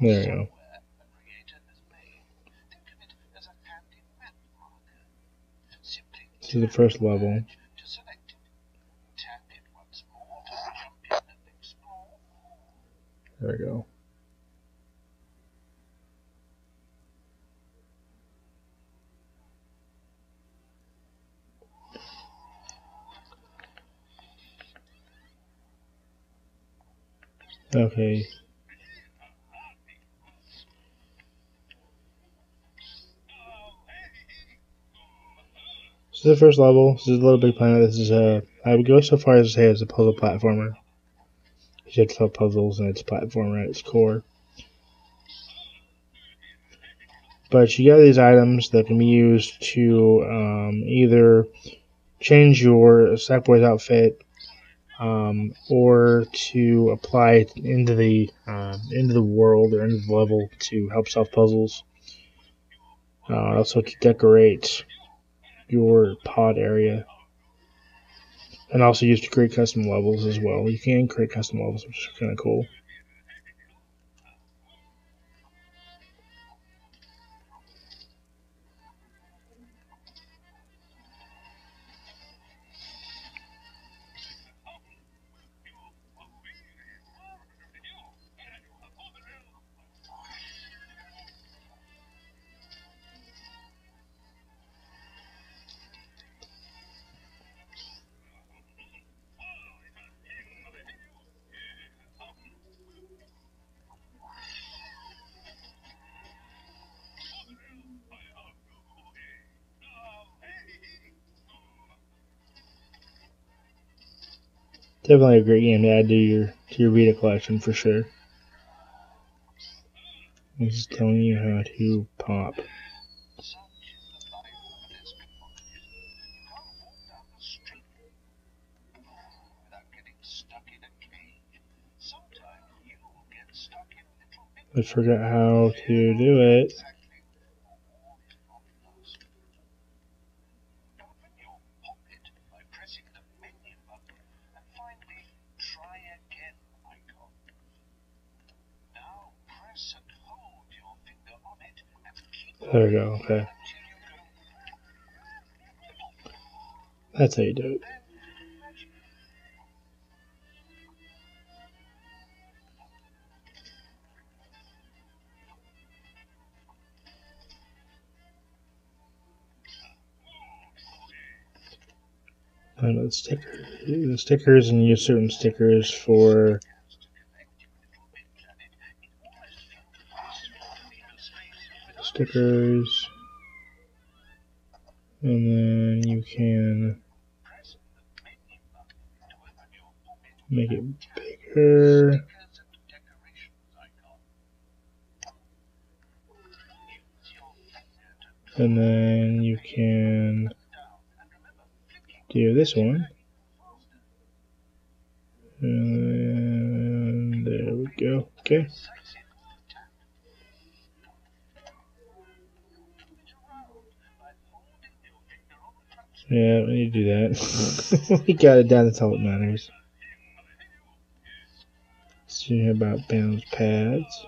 There you go. To the first level. There we go. Okay. So the first level, this is Little Big Planet. This is a, I would go so far as to say it's a puzzle platformer. You have to solve puzzles and it's a platformer at its core. But you gather these items that can be used to um, either change your Sackboy's outfit, Um, or to apply into the uh, into the world or into the level to help solve puzzles. Uh, also to decorate your pod area, and also used to create custom levels as well. You can create custom levels, which is kind of cool. Definitely a great game to add to your to your Vita collection for sure. This is telling you how to pop. I forgot how to do it. There we go, okay. That's how you do it. And the sticker, the stickers, and use certain stickers for stickers, and then you can make it bigger. And then you can do this one. And there we go. Okay. Yeah, we need to do that. We got it down, that's all that matters. Let's see about bounce pads.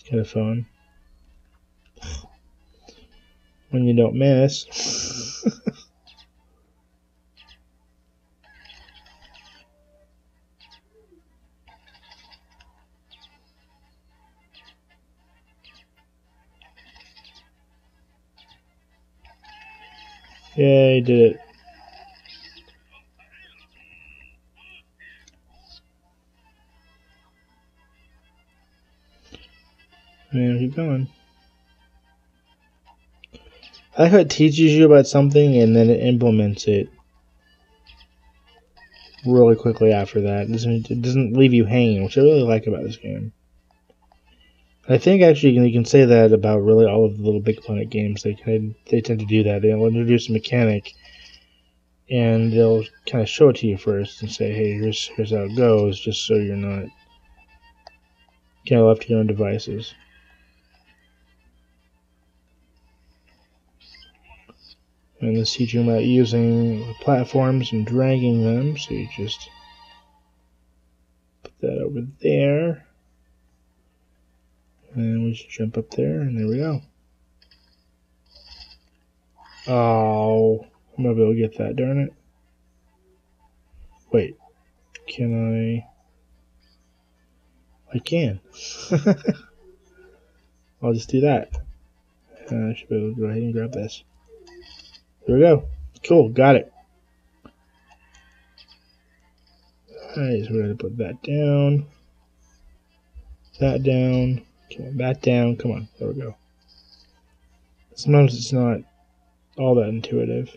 It's kind of fun. When you don't miss. Yeah, he did it. Man, keep going. I like how it teaches you about something and then it implements it really quickly after that. It doesn't, it doesn't leave you hanging, which I really like about this game. I think actually you can say that about really all of the Little Big Planet games. They kind of, they tend to do that. They'll introduce a mechanic, and they'll kind of show it to you first and say, "Hey, here's here's how it goes," just so you're not kind of left to your own devices. And this teaches you about using platforms and dragging them. So you just put that over there. And we just jump up there, and there we go. Oh, I'm not able to get that, darn it. Wait, can I? I can. I'll just do that. Uh, I should be able to go ahead and grab this. There we go. Cool, got it. Alright, so we're going to put that down. That down. Okay, that down. Come on, there we go. Sometimes it's not all that intuitive.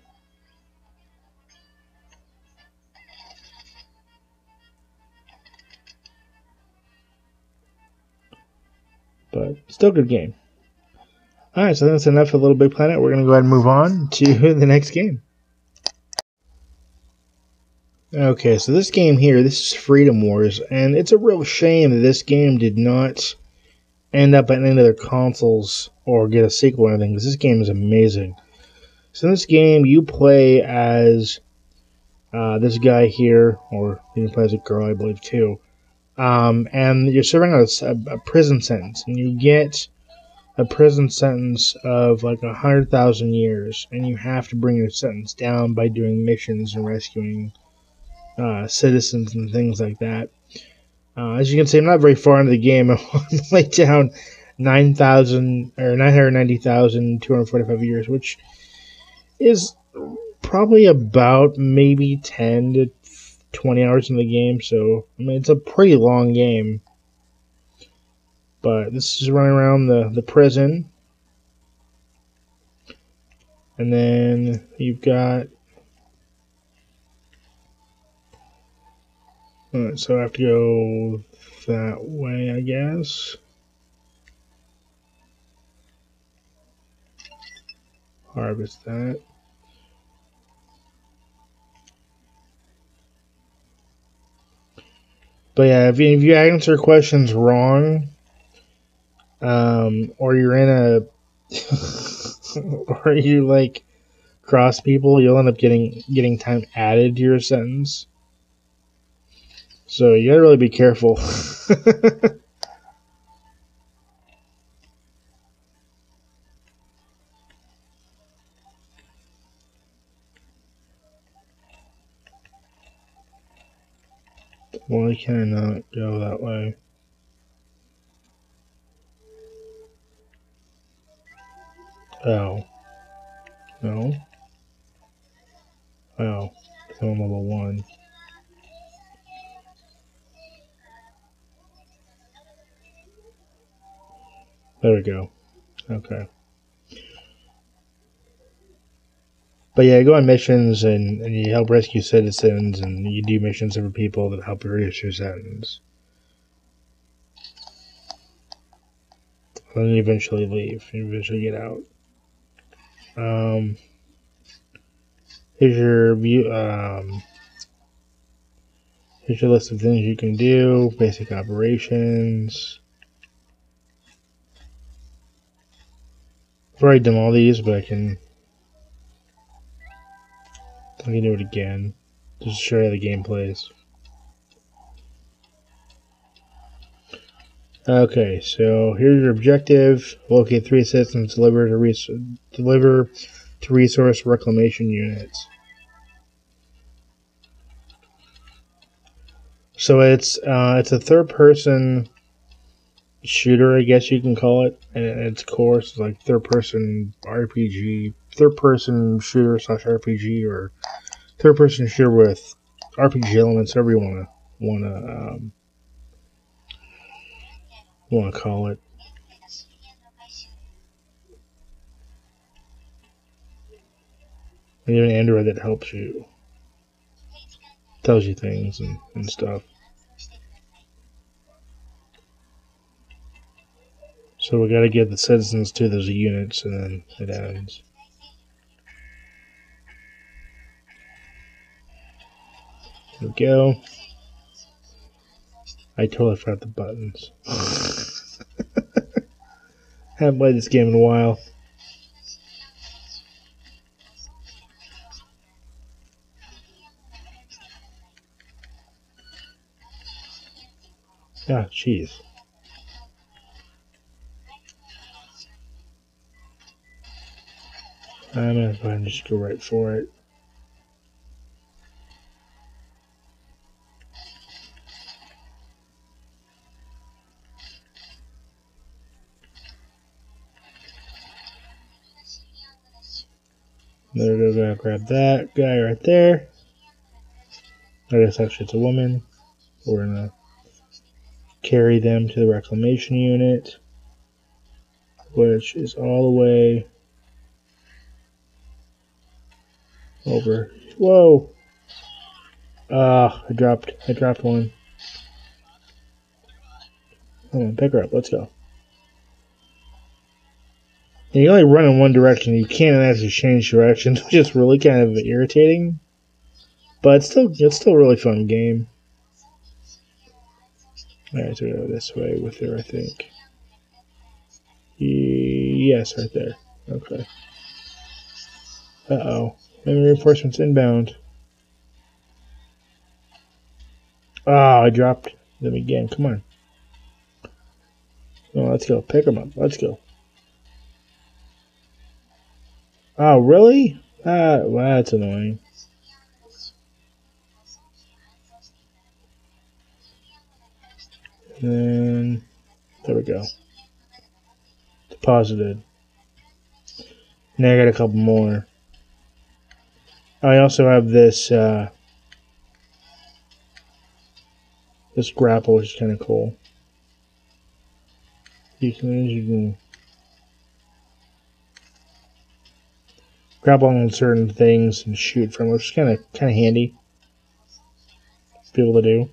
But still good game. Alright, so that's enough for Little Big Planet. We're going to go ahead and move on to the next game. Okay, so this game here, this is Freedom Wars, and it's a real shame that this game did not end up on any of their consoles or get a sequel or anything, because this game is amazing. So in this game, you play as uh, this guy here, or you can play as a girl, I believe, too. Um, and you're serving a, a prison sentence, and you get a prison sentence of like a hundred thousand years, and you have to bring your sentence down by doing missions and rescuing uh, citizens and things like that. Uh, as you can see, I'm not very far into the game. I'm laid down nine thousand or nine hundred ninety thousand two hundred forty-five years, which is probably about maybe ten to twenty hours in the game. So I mean, it's a pretty long game. But this is running around the, the prison. And then you've got... Alright, so I have to go that way, I guess. Harvest that. But yeah, if you, if you answer questions wrong... Um, or you're in a, or you like cross people, you'll end up getting getting time added to your sentence. So you gotta really be careful. Why can I not go that way? Oh. No. Oh. I'm on level one. There we go. Okay. But yeah, you go on missions and, and you help rescue citizens and you do missions for people that help reduce your sentence. And then you eventually leave. You eventually get out. Um, here's your view, um, here's your list of things you can do, basic operations. I've already done all these, but I can, I can do it again, just to show you how the game plays. Okay, so here's your objective. Locate three citizens, deliver to, res deliver to resource reclamation units. So it's uh, it's a third-person shooter, I guess you can call it. And it's course, it's like third-person R P G, third-person shooter slash R P G, or third-person shooter with R P G elements, whatever you wanna wanna. Um, want to call it. You have an android that helps you, tells you things and, and stuff. So we got to get the citizens to those units and then it ends. There we go. I totally forgot the buttons. Haven't played this game in a while. Ah, jeez. I'm gonna go ahead and just go right for it. There goes, I'm gonna grab that guy right there. I guess actually it's a woman. We're gonna carry them to the reclamation unit, which is all the way over. Whoa! Ah, uh, I dropped. I dropped one. I'm gonna pick her up. Let's go. And you only run in one direction. You can't actually change directions, which is really kind of irritating. But it's still, it's still a really fun game. Alright, so we go this way with her, I think. Yes, right there. Okay. Uh-oh. Enemy reinforcements inbound. Ah, I dropped them again. Come on. Oh, let's go. Pick them up. Let's go. Oh, really? Uh, well, that's annoying. And then, there we go. Deposited. Now I got a couple more. I also have this, uh, this grapple, which is kind of cool. You can, you can grapple on certain things and shoot from, which is kind of kind of handy to be able to do.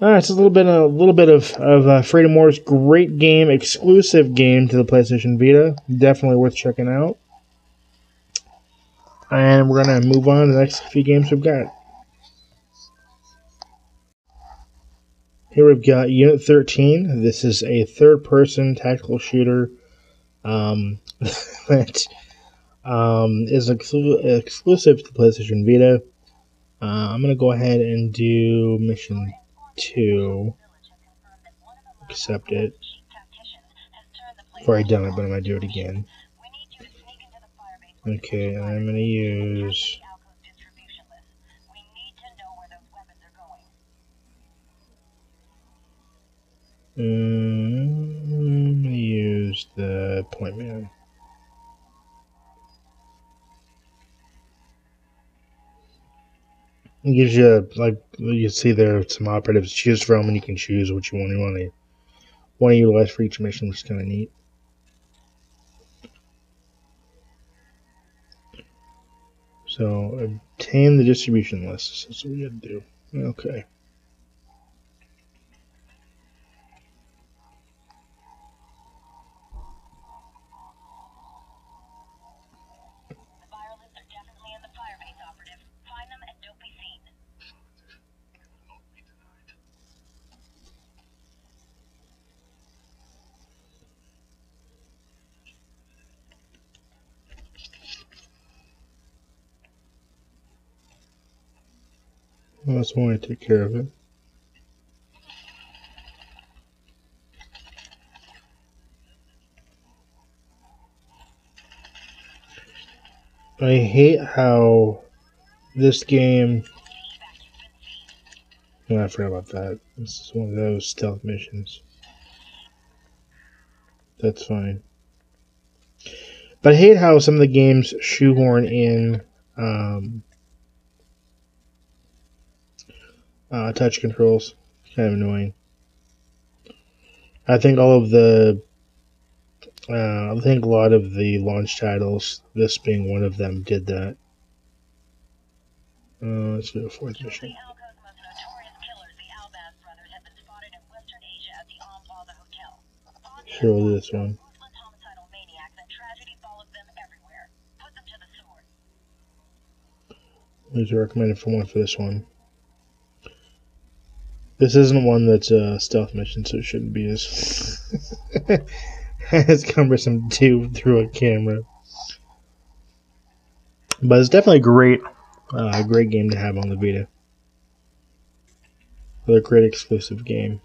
All right, it's so a little bit a little bit of of uh, Freedom Wars, great game, exclusive game to the PlayStation Vita, definitely worth checking out. And we're gonna move on to the next few games we've got. Here we've got Unit thirteen. This is a third-person tactical shooter um, that um, is exclu exclusive to the PlayStation Vita. Uh, I'm going to go ahead and do Mission two. Accept it. Before I've done it, but I'm going to do it again. Okay, and I'm going to use... Uh, I'm gonna use the point man. It gives you, like, you see there are some operatives to choose from, and you can choose which one you want to want to utilize for each mission, which is kind of neat. So obtain the distribution list. That's what we got to do. Okay. Well, that's one way to take care of it. I hate how this game... Oh, I forgot about that. This is one of those stealth missions. That's fine. But I hate how some of the games shoehorn in... Um, Uh, touch controls. Kind of annoying. I think all of the... Uh, I think a lot of the launch titles, this being one of them, did that. Uh, let's do a fourth mission. Sure, we'll do this one. These are recommended for one for this one. This isn't one that's a stealth mission, so it shouldn't be as, as cumbersome to through a camera. But it's definitely a great, uh, great game to have on the Vita. Another great exclusive game.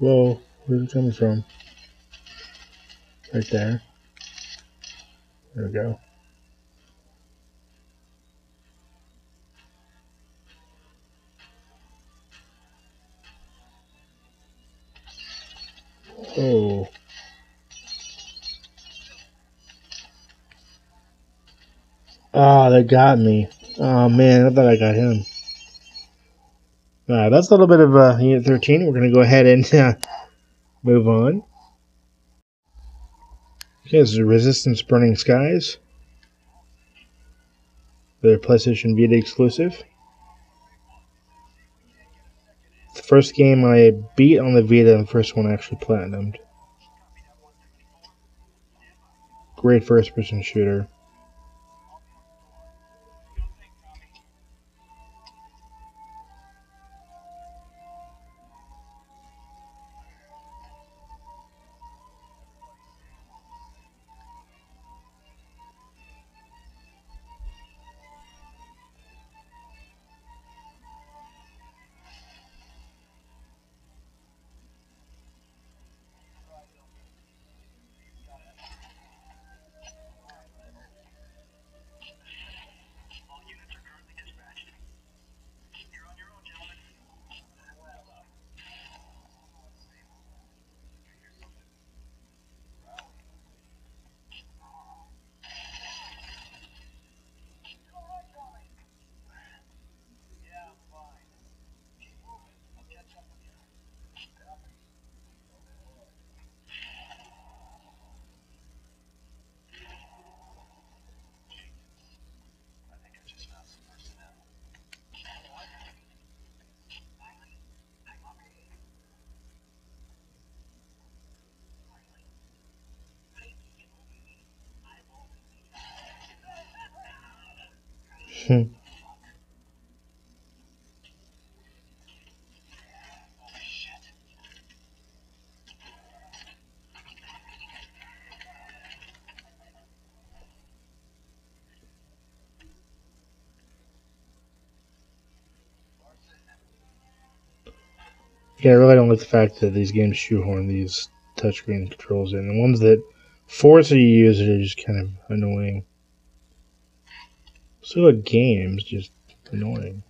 Whoa, where's it coming from? Right there. There we go. Oh. Ah, oh, they got me. Oh man, I thought I got him. Alright, that's a little bit of uh, Unit thirteen. We're going to go ahead and uh, move on. Okay, this is Resistance Burning Skies. They're PlayStation Vita exclusive. The first game I beat on the Vita, and the first one I actually platinumed. Great first person shooter. Hmm. Yeah, I really don't like the fact that these games shoehorn these touchscreen controls in. The ones that force you to use it are just kind of annoying. So a game's just annoying.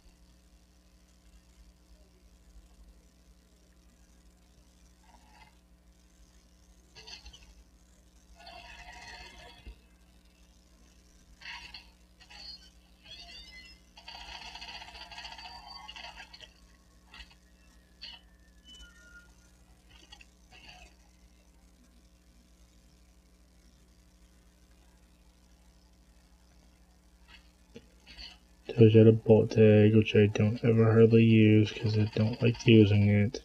There's a bolt tag, which I don't ever hardly use because I don't like using it.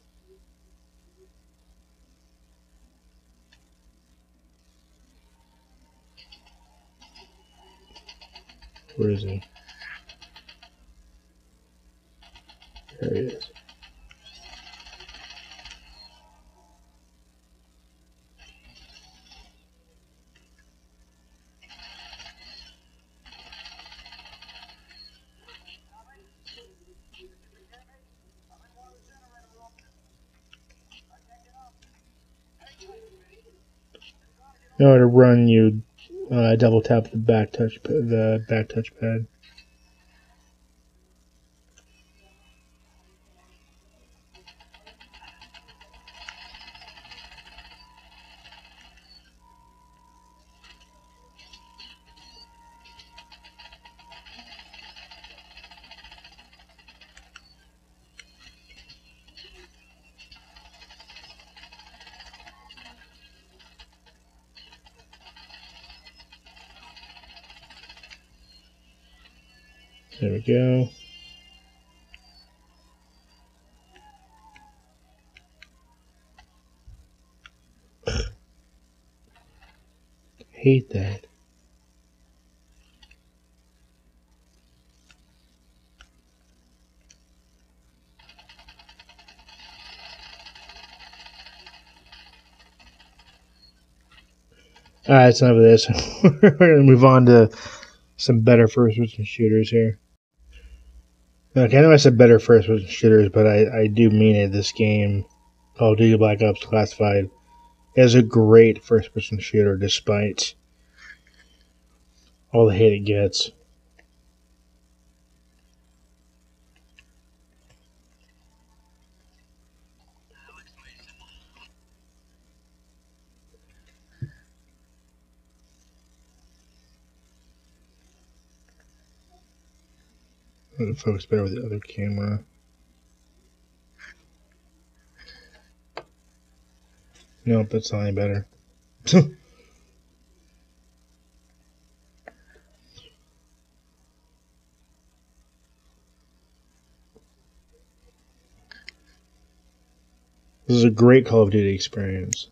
Where is he? There he is. In order to run, you uh, double tap the back touch the back touchpad. There we go. Hate that. All right, it's enough of this. We're gonna move on to some better first-person shooters here. Okay, I know I said better first-person shooters, but I, I do mean it. This game Call of Duty Black Ops Declassified is a great first-person shooter despite all the hate it gets. I'm gonna focus better with the other camera. Nope, that's not any better. This is a great Call of Duty experience.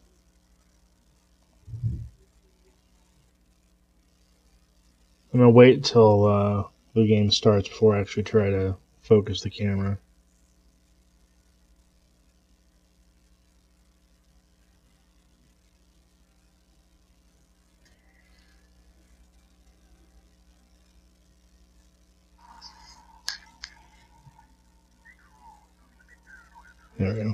I'm gonna wait till uh, the game starts before I actually try to focus the camera. There we go.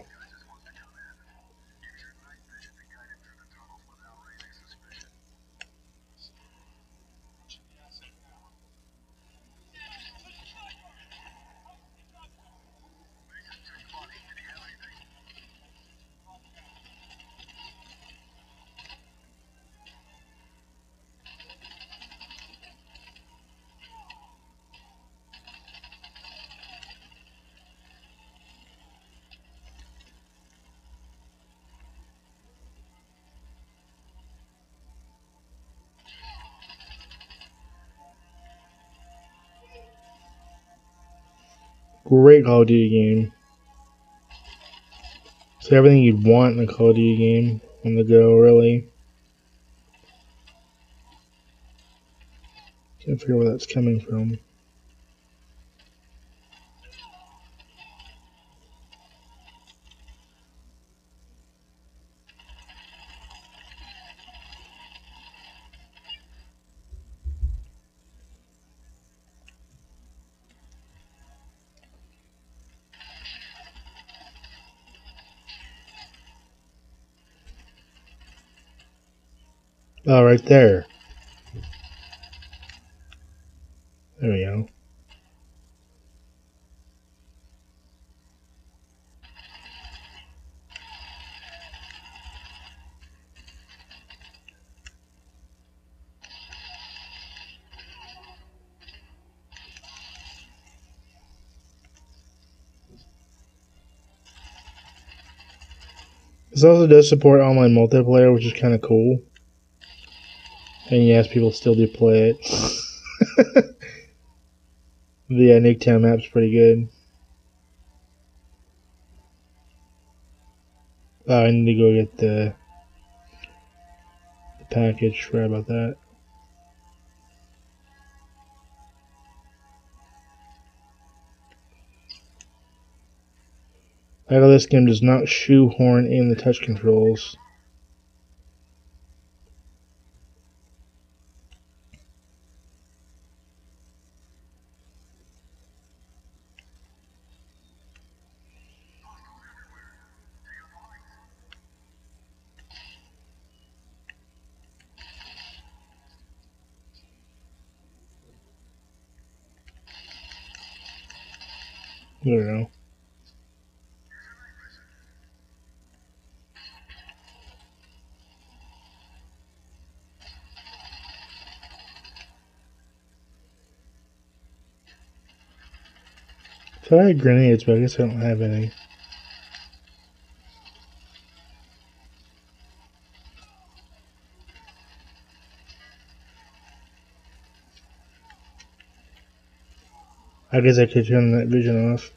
Great Call of Duty game. It's everything you'd want in a Call of Duty game on the go, really. Can't figure where that's coming from. Oh, right there. There we go. This also does support online multiplayer, which is kind of cool. And yes, people still do play it. The uh, Nuketown map's pretty good. Oh, I need to go get the, the package. Forgot about that. I know this game does not shoehorn in the touch controls. I don't know. I thought I had grenades, but I guess I don't have any. I guess I could turn that vision off.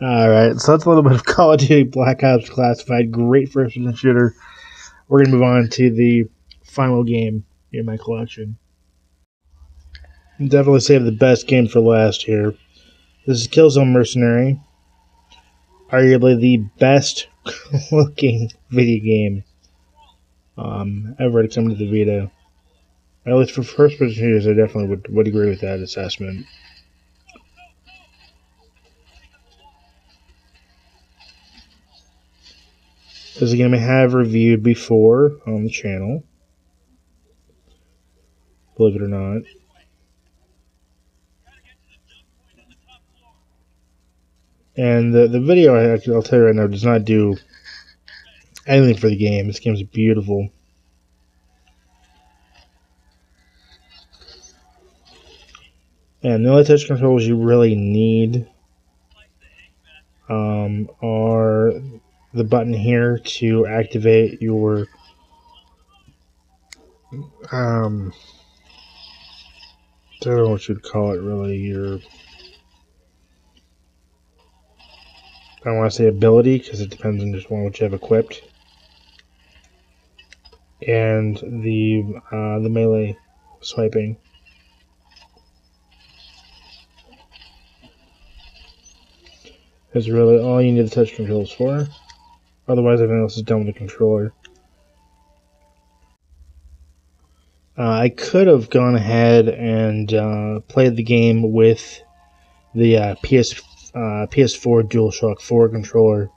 Alright, so that's a little bit of Call of Duty Black Ops Classified. Great first-person shooter. We're going to move on to the final game in my collection. Definitely save the best game for last here. This is Killzone Mercenary. Arguably the best-looking video game um, ever to come to the Vita. At least for first-person shooters, I definitely would, would agree with that assessment. this is going to have reviewed before on the channel, believe it or not. And the, the video, I, I'll tell you right now, does not do anything for the game. This game's beautiful. And the only touch controls you really need um, are the button here to activate your um, I don't know what you'd call it really, your I don't want to say ability because it depends on just one which you have equipped, and the uh, the melee swiping. That's really all you need the touch controls for. Otherwise, everything else is done with the controller. Uh, I could have gone ahead and uh, played the game with the uh, P S four. Uh, P S four DualShock four controller,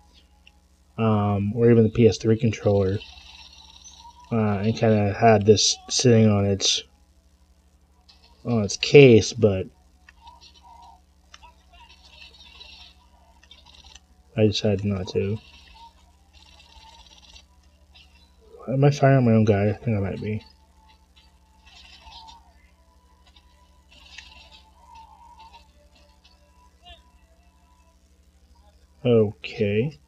um, or even the P S three controller, uh, and kind of had this sitting on its on its case, but I decided not to. Am I firing my own guy? I think I might be. Okay.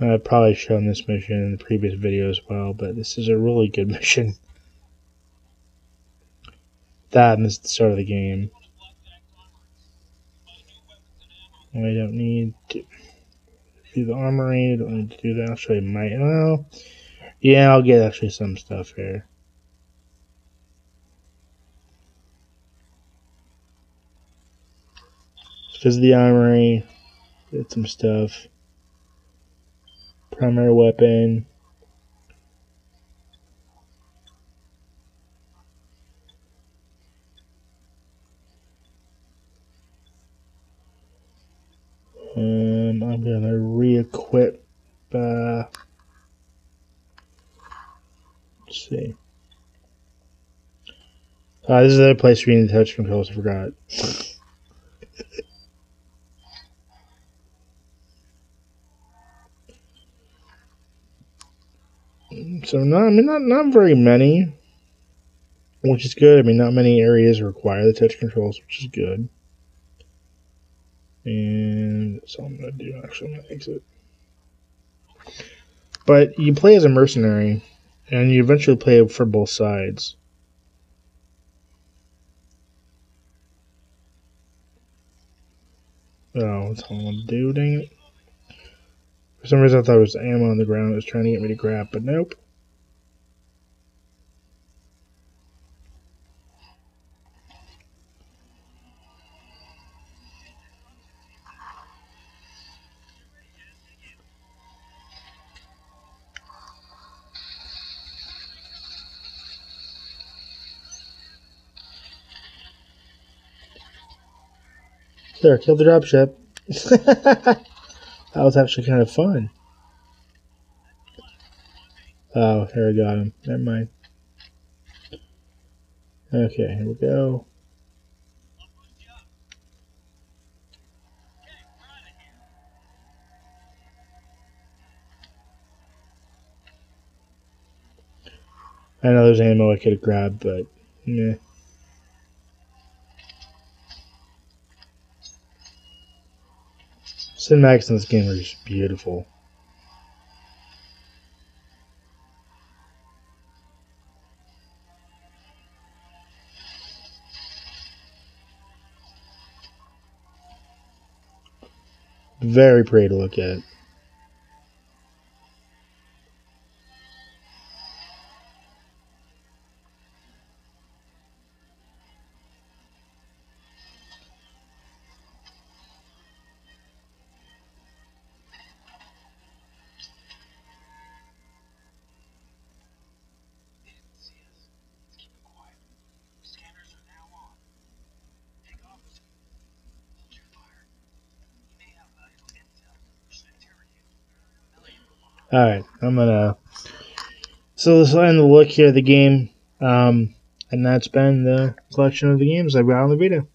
I've probably shown this mission in the previous video as well, but this is a really good mission. That missed the start of the game. I don't need to. Do the armory, I don't need to do that. I'll show you my, well, yeah, I'll get actually some stuff here. Let's visit the armory, get some stuff. Primary weapon. Um, I'm gonna re-equip, uh, let's see. Uh, this is another place where you need the touch controls, I forgot. So, not, I mean, not, not very many, which is good. I mean, not many areas require the touch controls, which is good. And so I'm gonna do actually I'm gonna exit. But you play as a mercenary, and you eventually play for both sides. Oh, that's all I want to do, dang it. For some reason I thought it was ammo on the ground, it was trying to get me to grab, but nope. There, kill the dropship. That was actually kind of fun. Oh, here I got him. Never mind. Okay, here we go. I know there's ammo I could have grabbed, but meh. Cinematics in this game are just beautiful. Very pretty to look at. Alright, I'm gonna... So this will end the look here at the game. Um, and that's been the collection of the games I've got on the Vita.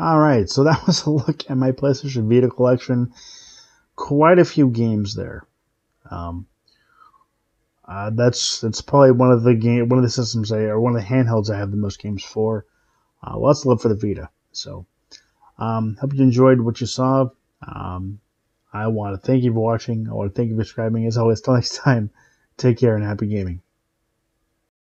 Alright, so that was a look at my PlayStation Vita collection. Quite a few games there. Um, uh, that's that's probably one of the game, one of the systems I, or one of the handhelds I have the most games for. Uh, lots of love for the Vita. So, um, hope you enjoyed what you saw. Um, I want to thank you for watching. I want to thank you for subscribing. As always, till next time, take care and happy gaming.